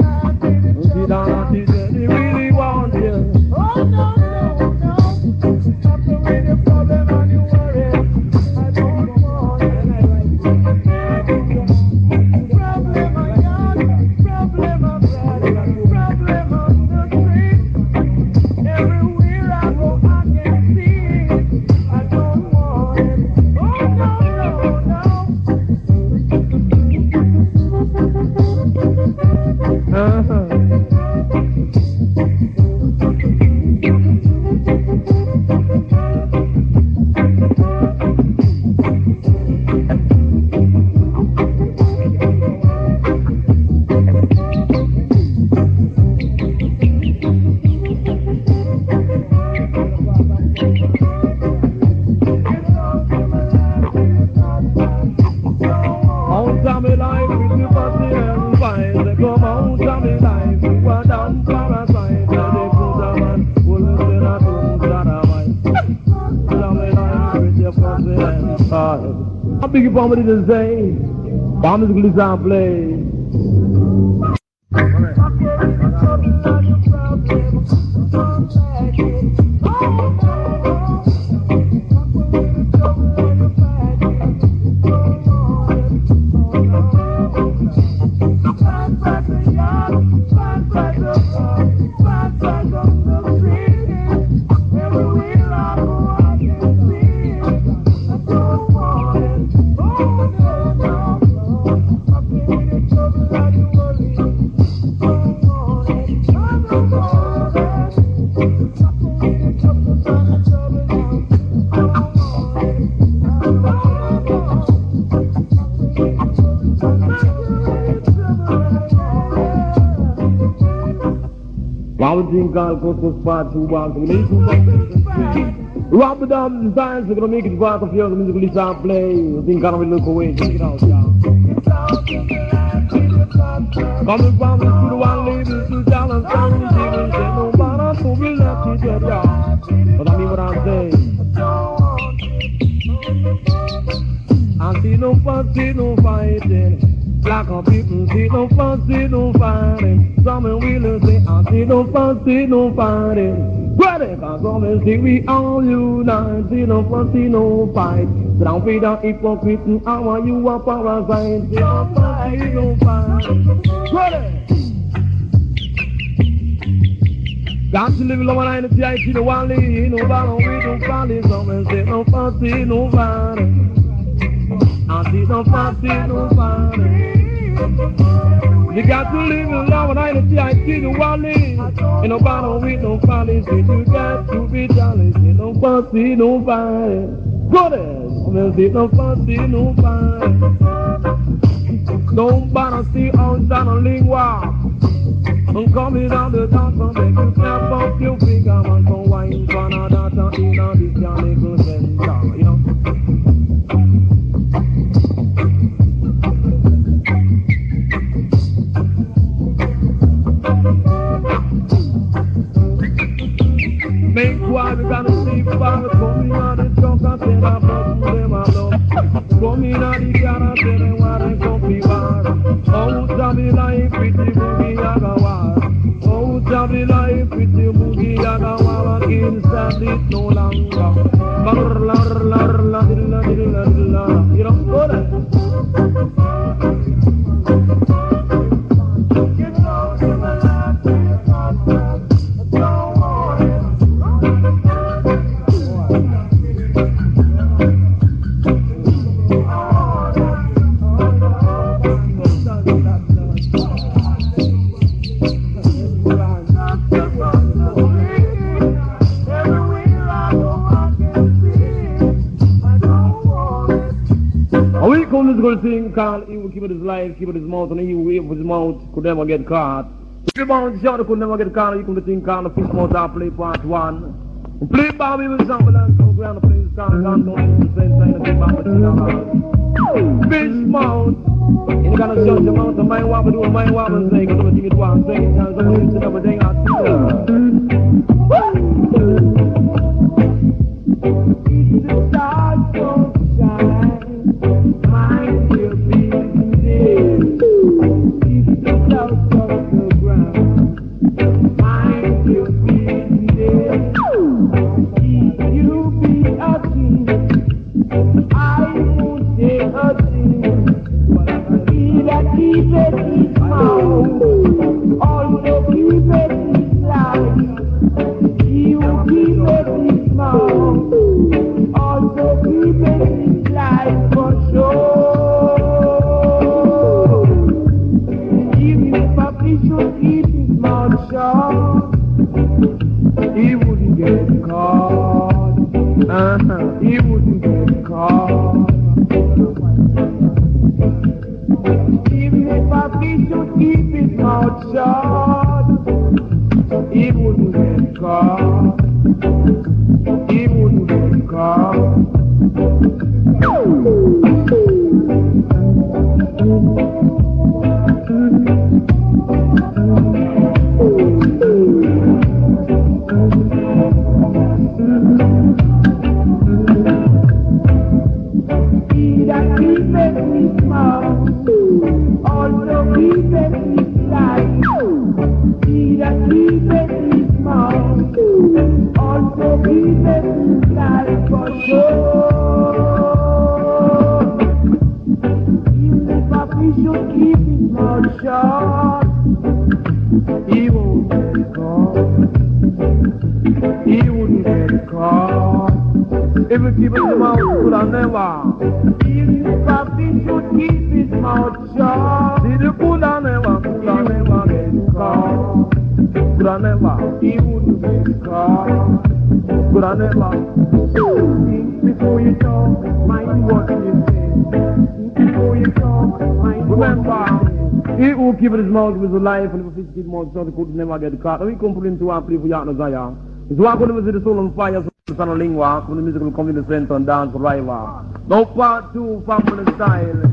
See, that I really, really want you. Oh, no, no, no. Stop the way the problem and you worry. I don't want you. Problem I got, problem I got, problem on the street. Everywhere I go, I can see it. I don't want it. Oh, no, no, no. Uh-huh. I'm big for me to say, but I'm just gonna play. I would think I'll go to spot to walk to me. Rob the dumb designs, we're gonna make it part of your musical style play. You think I will look away, check it out, y'all. Coming from the two to one lady, two talents, and she will say no matter who will not teach it, y'all. But I mean what I'm saying. I see no fun, see no fighting. Black on people see no fun, see no fighting. Some will say I see no fun, see no fighting. But if I come see we all unite, see no fun, see no fight. So don't be the hypocrite, I want you a parasite. See no fun, see no fight. Got to live long and the I see the valley, you know, but we don't valley. Some say no fun, see no fighting. I see no fun, see no fighting. You got to live in love and I don't see I see the valley. Ain't no bottom with no follies. You got to be jolly. See no fun, see no fighting. Goodness, see no fun, see no fighting. Don't bother see on China lingua. I'm coming out the top and make you snap up your finger and come wine for another time in a mechanical center, you know. Make why we gotta see fire. Come in on the truck and tell our brothers them I love. Come in on the car and tell them why they come be bad. Oh, Jamie life with the boogie yagawa. Oh, Jamie life with the boogie yagawa. I can't stand it no longer. Lar lar lar lar lar lar lar. You don't know that. Good thing, Carl, he will keep it his life, keep it his mouth, and he will wave with his mouth, could never get caught. If you want to shout, could never get caught, you can think, Carl, the fish mouth, I play part one. Play Bobby with something else, go ground, play the sound, don't know the same thing, play Bobby with fish mouth. And you gotta shout your mouth, the mind wobble, do a mind wobble, and say, because I'm gonna give it one second, and I'm gonna do it everything I do. Woo! It's the start. wouldn't call. Even if I beat you, keep it out short. He wouldn't call. He wouldn't call. With life and with his more so could never get caught. We complain to our people Yana Zaya. Zwa could visit the soul on fire for Sana Lingua, for the musical community center and dance rival. No part two family style.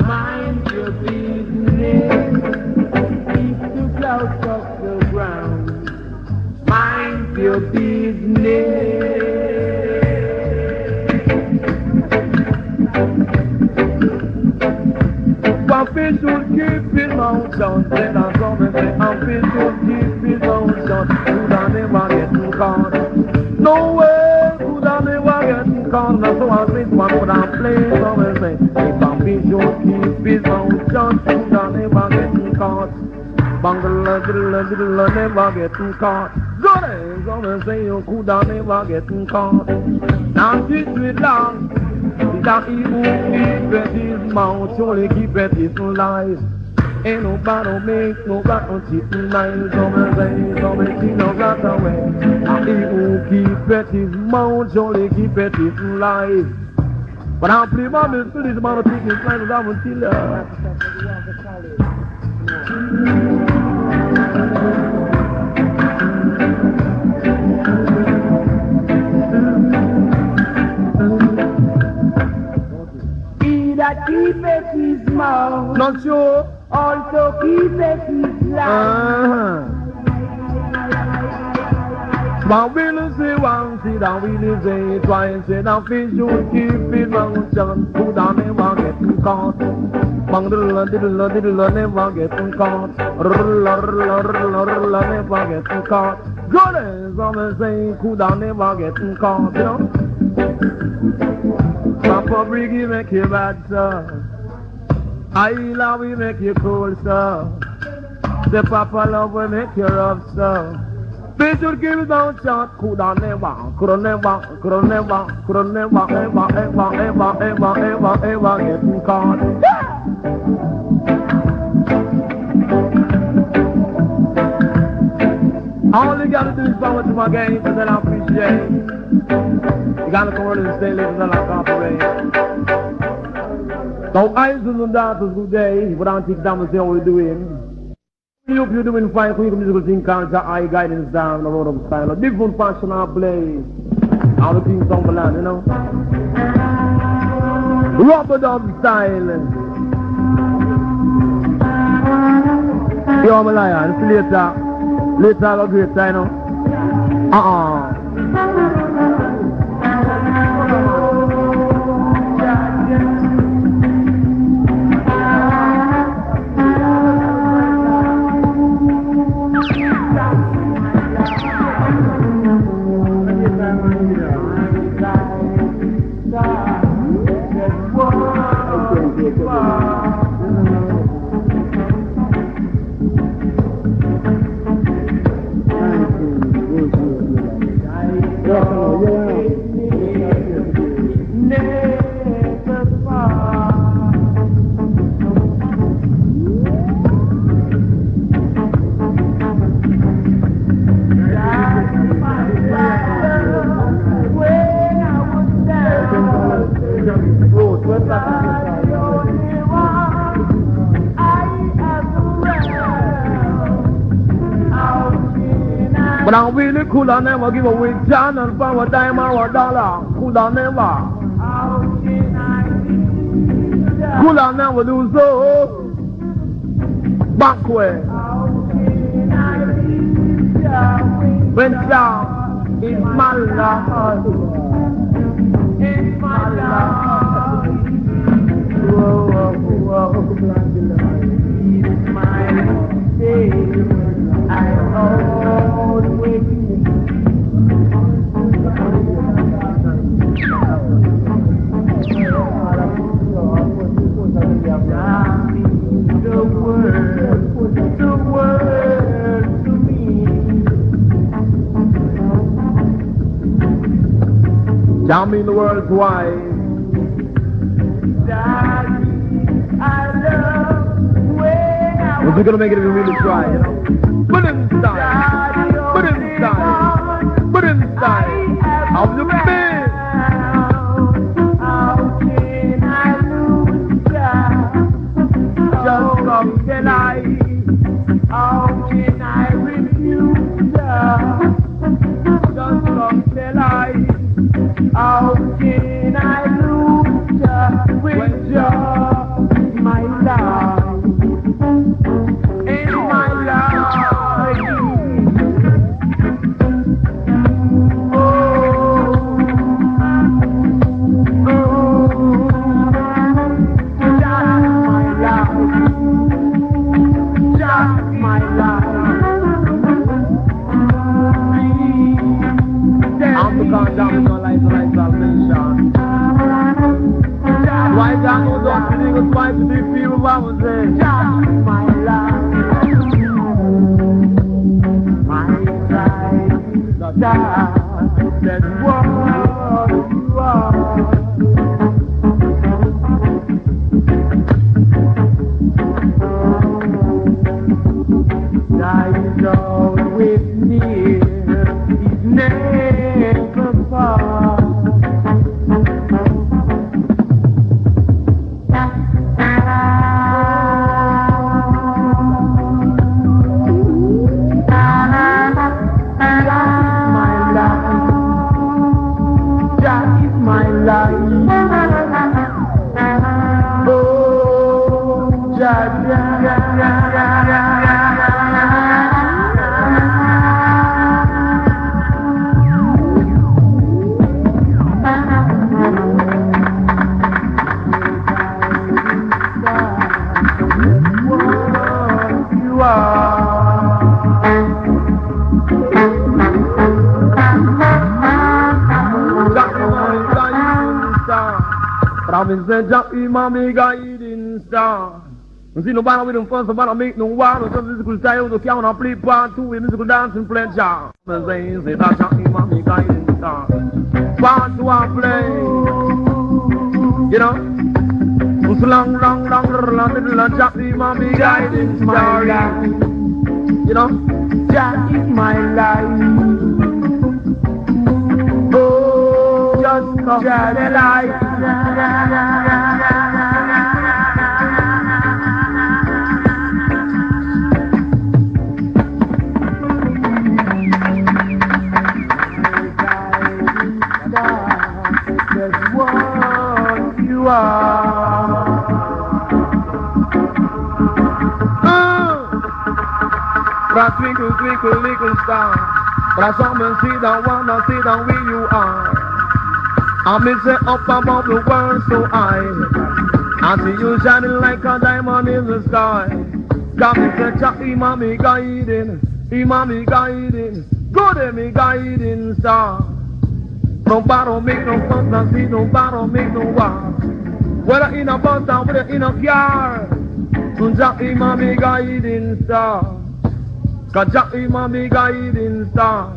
Mind your business, keep the clouds off the ground. Mind your business. Papi should keep his mouth shut. Then I come and say, Papi should keep his mouth shut. Could I never get caught? No way, could I never get caught? That's why I think one would have played something. If Papi should keep peace out, John, never getting caught. Bangla, never getting caught. Good, someone say you could never getting caught. Now this with love, that he won't keep it his mouth, surely keep it his life. Ain't no battle make, no battle cheat lies. Someone say, someone see no got away. He won't keep it his mouth, surely keep it his life. But I'm pretty much to this amount of things in time without until uh he that keepeth his mouth, not sure, also keepeth his life. One will say one, see that we will say twice, say that we should keep it round, John, who that never get caught. Bang, diddle, diddle, diddle, never get caught. Rulla, rulla, rulla, rulla, never get caught. Good as others say, who that never get caught, you know. Papa Briggy make you bad, sir. I love we make you cool, sir. The Papa love we make you rough, sir. They should give it out, shot, could I never, could I never, could I never, could I never, ever, ever, ever, ever, ever, ever get caught. All you gotta do is follow to my game, and then I appreciate. You gotta come on and stay live, and then I cooperate. So I used to dance a good day, but I don't think that was the only doing. I hope you're doing fine for your musical thing, cancer, eye guidance down the road of style, a different fashion I play, all the things on the land, you know. Rubber dub style. You're my lion, see later. Later, I'll agree, you know. Uh-uh. I But I really could I never give away John and find a dime or a dollar. Could I never? Could I never do so? Backway. When down in my life, in my life. Whoa, whoa, whoa. My I know. I mean the world's wide. Daddy, I love when I was. We're gonna make it if we really try. Put inside, put inside, put inside. How's your bed? How can I lose God? Just come tonight. How can I refuse God? Just come tonight. How can I lose you with you, my love, in my life? Oh, oh, just my love, just my love. I'm the God, I'm the why do they feel I was there? My life, my life, that's what you are. Life is always near, it's never far. Mommy got eating star. You see, no matter with them first, no matter make no one, no musical style, no count, no play part two, with musical dancing pleasure. The same, say that Jackie, mommy got eating star. Part two, I play. You know? It's long, long, long, long, little Jackie, mommy got eating star. You know? Jack is my life. Oh, just come to life. But I twinkle, twinkle, little star. But I saw men see that one, I see that where you are. I'm missing up above the world so high. I see you shining like a diamond in the sky. Got me such a imami guiding, imami guiding, good imami guiding star. No battle make no fun, I see no battle make no war. Whether in a bus or whether in a car, such a imami guiding star. Cause Jack is my big guiding star.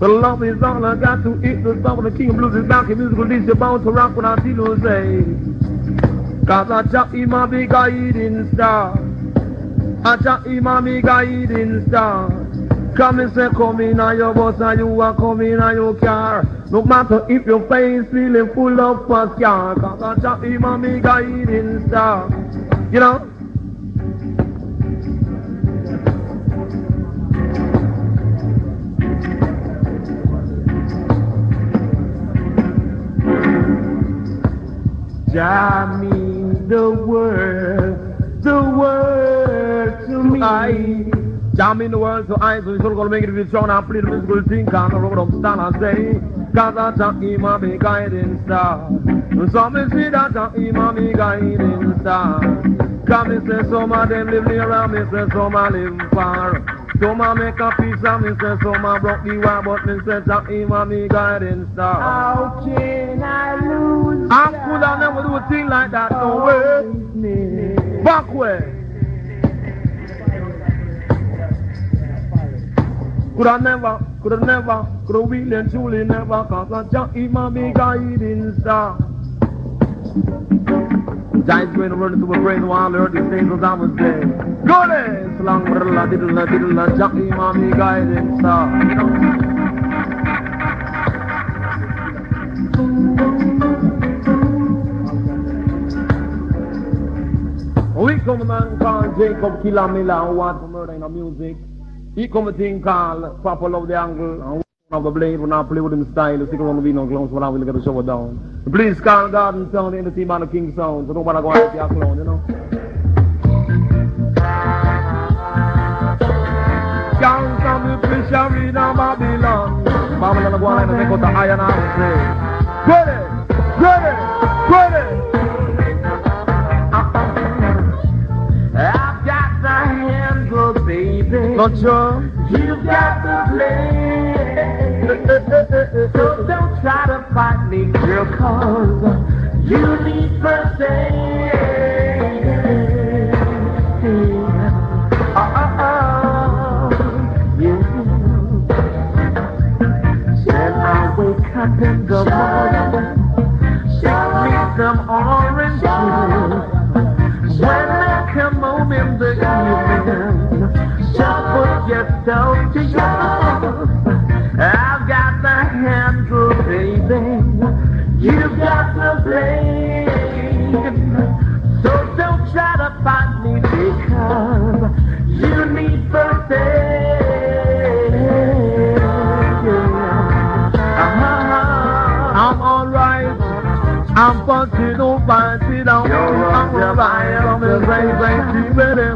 The love is all I got to eat. The song of the king of blues is back. The musical leaves your bones to rock when I see those days. Cause I chop him a big guiding star. I chop him a big guiding star. Come and say, come in on your bus and you are coming on your car. No matter if your face feeling full of passion. Cause I chop him a big guiding star. You know? Jah means the world, the world to me. I, Jah means the world to I, so you should go make it with John. I play the musical thing, can't roll up, stand and say. Cause I Jah is my big guiding star. Some me see that Jah is my big guiding star. Cause me say some of them live near and me say some a live far. Some a make a piece and me say some a broke the wire, but me say Jah is my big guiding star. How can I lose? I'm cool, I'll never do a thing like that, no way. Backway. Could I never, could I never, could I really and truly never, cause I just eat my big guiding star. Giants going to run into a brain while I heard these things as I was there. Go there! Slang, diddle, diddle, diddle, just eat my big guiding star. We come a man called Jacob Kilamila who wants to murder in the music. He come a thing called Papa Love the Angle and one of the blade will not play with him style. The second one will be no clowns when I will get the show down. Please call Gordon Town in the team on the King Sound. So nobody go out there clown, you know. Gangs on the fishery in Babylon. Babylon go out and take out the iron and say, get it, get it. Not sure. You've got to play. So don't try to fight me, girl, cause you need first aid. Oh, oh, oh, yeah. Shall I wake up in the morning? Shall I make some orange juice? When I come home in the evening, put yourself to yours. I've got the handle, baby. You've got the blame. So don't try to fight me because you need first aid. Uh-huh. I'm alright. I'm fucking don't fight me. Don't I'm alright. I'm the same thing. Whatever.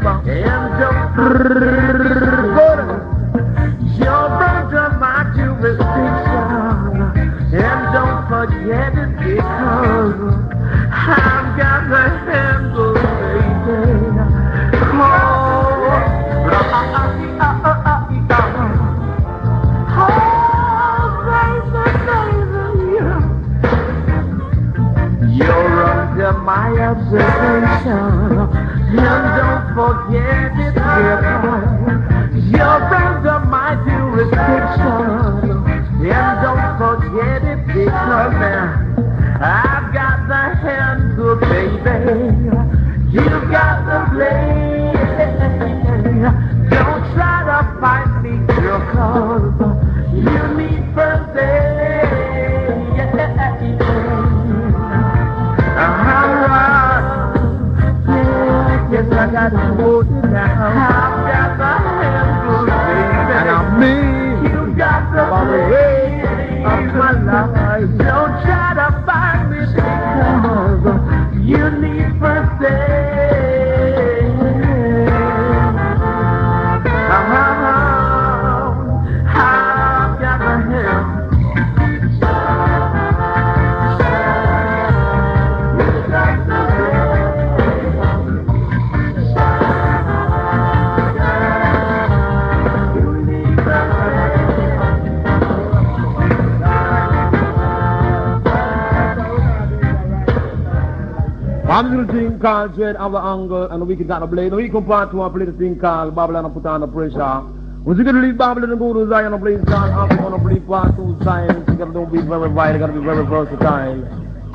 I'm doing the thing called Dread of the Angle and the Wicked Got the Blade. The week part two, I play the thing called Babylon and put on the pressure. We're going to leave Babylon and go to Zion and play Zion. I'm going to play part two Zion. You got to be very wide, you got to be very versatile.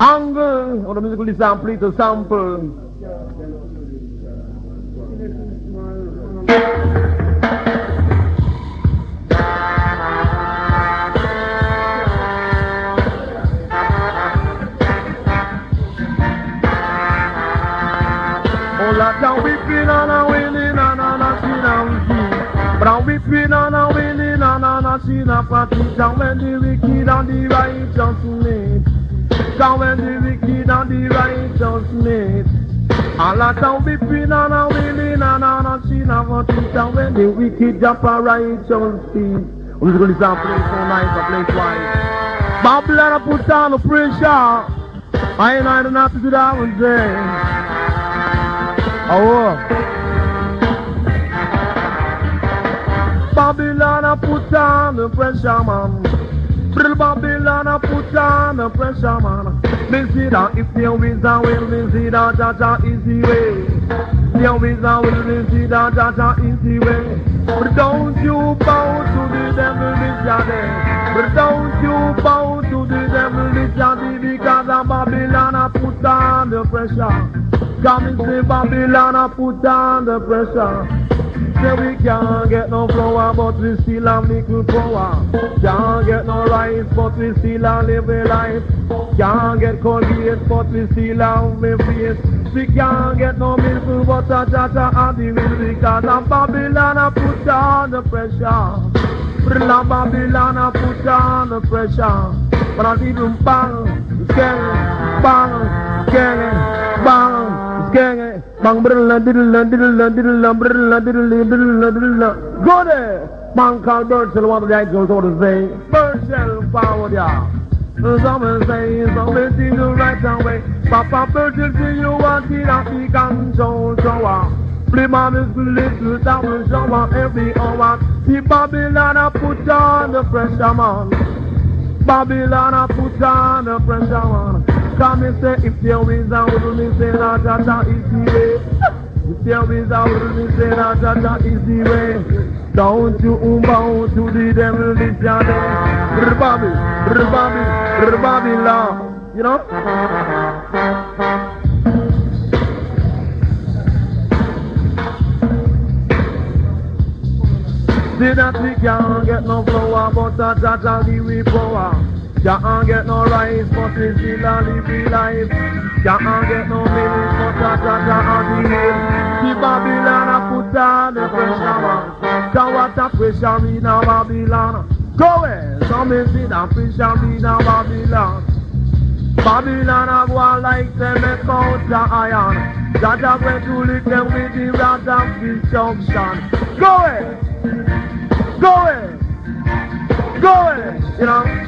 Anger, or the musical design, play the sample. I'm weeping and I'm wailing and I'm seeing a wicked. But I'm weeping and I'm wailing and I'm seeing a package. And when the wicked and the righteous meet, and when the wicked and the righteous meet, a lot of weeping and I'm wailing and I'm seeing a package. And when the wicked and the righteous meet, we're going to play so nice and play twice. Babylon put down the pressure. I ain't I don't have to do that one day. Oh, Babylon I put on the pressure, man. Little Babylon I put on the pressure, man. Me see that if the wizard will, me see that Jaja is the way. The wizard will, me see that Jaja is the way. But don't you bow to the devil, it's your day. But don't you bow to the devil, it's your day. Because Babylon I put on the pressure. Come and say Babylon, I put down the pressure. Say we can't get no flour, but we still have little power. Can't get no rice, but we still have living life. Can't get Colgate, but we still have my face. We can't get no milk, but a Jaja and the milk. Because of Babylon, I put down the pressure. Brilla Babylon, I put down the pressure. But I didn't bang, gang, bang, gang, bang. Gang, bang, brilla, diddle, diddle, diddle, brilla, diddle, diddle, diddle. Go there! Man called Birchell, what the guy goes on to say. Birchell, forward, yeah. Some say, some will see you right away. Papa Birchell, see you want it at the control tower. Play man is little down shower every hour. See Babylon, I put on the pressure, man. Babylon, I put on the pressure, man. Come and say, if there is a woman, me say that Jaja is the way. If there is a woman, me say that Jaja is the way. Don't you bow to the devil, this your day. Rebabi, rebabi, rebabi la. You know? See that we can't get no flour, but that Jaja give we power. Can't get no rice, but we still a live life. Can't get no milk, but Jaja and the milk. The Babylon a put on the pressure, man. So what a pressure in a Babylon. Go away, so me see the pressure in a Babylon. Babylon a go like them a count the iron. Jaja went to lick them with the rod of destruction. Go away, go away, go away, you know.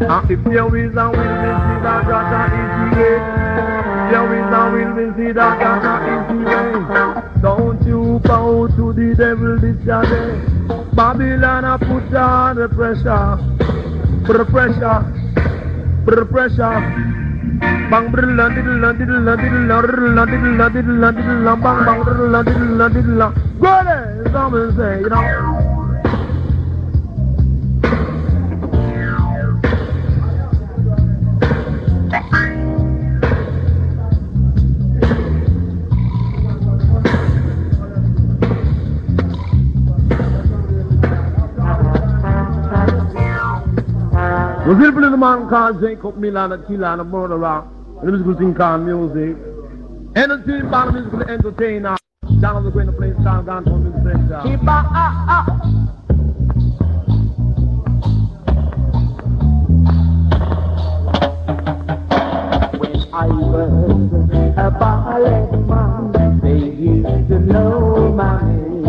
And if there is a will, we see that Jaja is the way. If there is a will, we see that Jaja is the way. Don't you bow to the devil this your day. Babylon, I put on the pressure. The pressure. Pressure. Bang brilla diddle diddle diddle diddle diddle diddle bang bang brilla diddle diddle. Go there, someone say, you know. Was it? Man called Jacob Milan, a killer and a murderer, and a musical thing called music. And a team band musical entertainer, down on the going to play sound down from the center. When I was a ballet man, they used to know my name.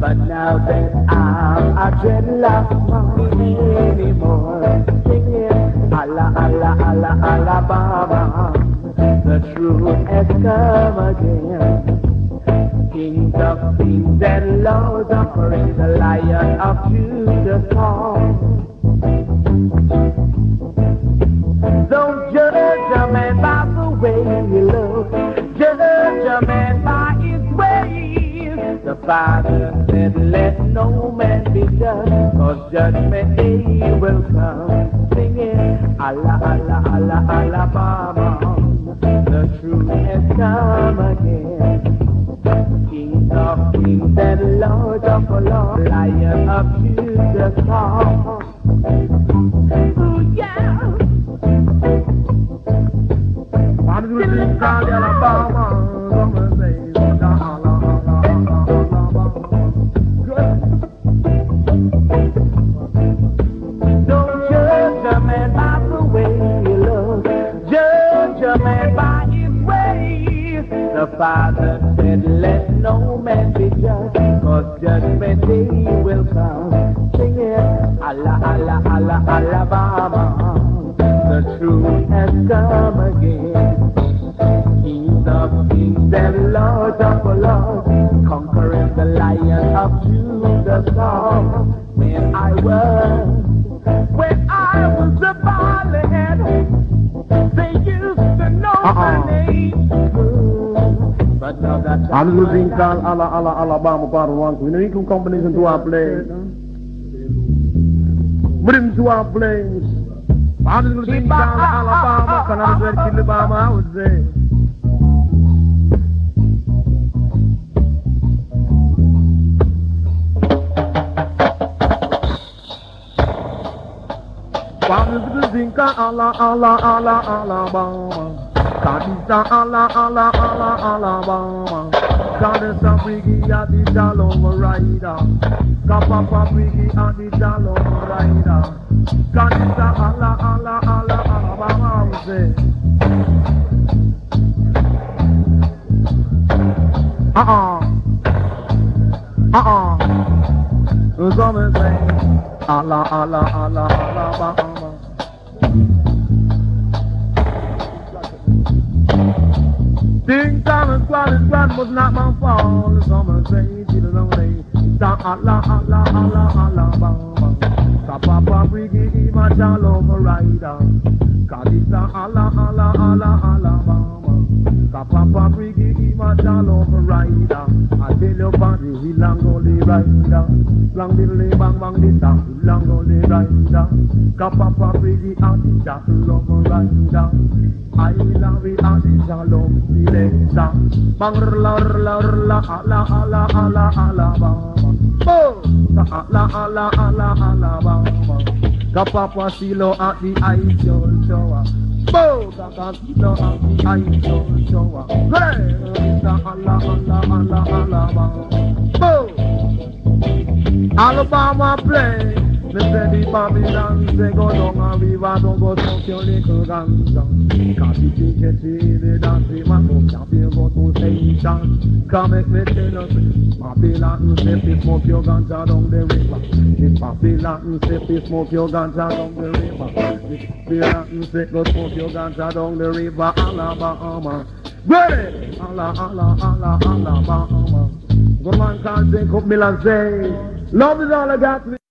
But now that I'm a dreadlock man anymore. Allah, Allah, Allah, Allah, Baba, the truth has come again. Kings of kings Then Lord operates the Lion of Judah song. Don't judge a man by the way he looks, judge a man by his ways. The Father said, let no man be judged, cause judgment day will come. Singing, Allah, Allah, Allah, Allah, Baba, the truth has come again. King of kings and Lord of lords, Lion of Judah song. Oh yeah! I'm doing this proud Alabama. Don't judge a man by the way he looks, judge a man by his ways. The Father said, let no man be judged, cause judgment day will come. Sing it, Allah, Allah, Allah, Alabama, the truth has come again. Kings of kings and Lord of lords, conquering the Lion of Judah song. When I was, when I was a bobblehead, they used to know uh -uh. my name. But now that I'm losing call, Allah, Allah, Alabama, part one. We need two companies into our place. Bring to our place. I'm losing call, Alabama, can I swear to Alabama, I would say. Allah, Allah, Allah, Alabama. God is Allah, Allah, Allah, Alabama. God is a biggie at the Jaloma rider. God Papa biggie at the Jaloma rider. God is Allah, Allah, Allah, Alabama. Uh-uh. Uh-uh. Who's on his name? Allah, Allah, Allah, Alabama. Things are as well as one was not my fault. It's all my say, she doesn't say. Allah, Allah, Allah, Allah, Alabama. Papa, we give him a doll over rider. Kadisa, Allah, Allah, Allah, Alabama. Papa, we give him a doll over rider. I tell you, buddy, we long only rider. Long little bang bang, this long only rider. Papa, we give him a doll over rider. I love it, I love it, bang la la la la la la Alabama. Oh, la la la la Alabama. The Papa Silo at the Idol Shower. Oh, the Papa Silo at the Idol Shower. Hey, la la la la Alabama. Oh, Alabama play. They say the Babylons, they go down a river, don't go south, your little guns down. Can't be thinking, see, they dance, they man, don't can't be able to say dance. Can't make me tell us, Babylons, they say, smoke your guns down the river. The Babylons, they say, smoke your guns down the river. The Babylons, they say, smoke your guns down the river, Alabama. Ready? Allah, Allah, Allah, Alabama. Go man can't think of me and say, love is all I got.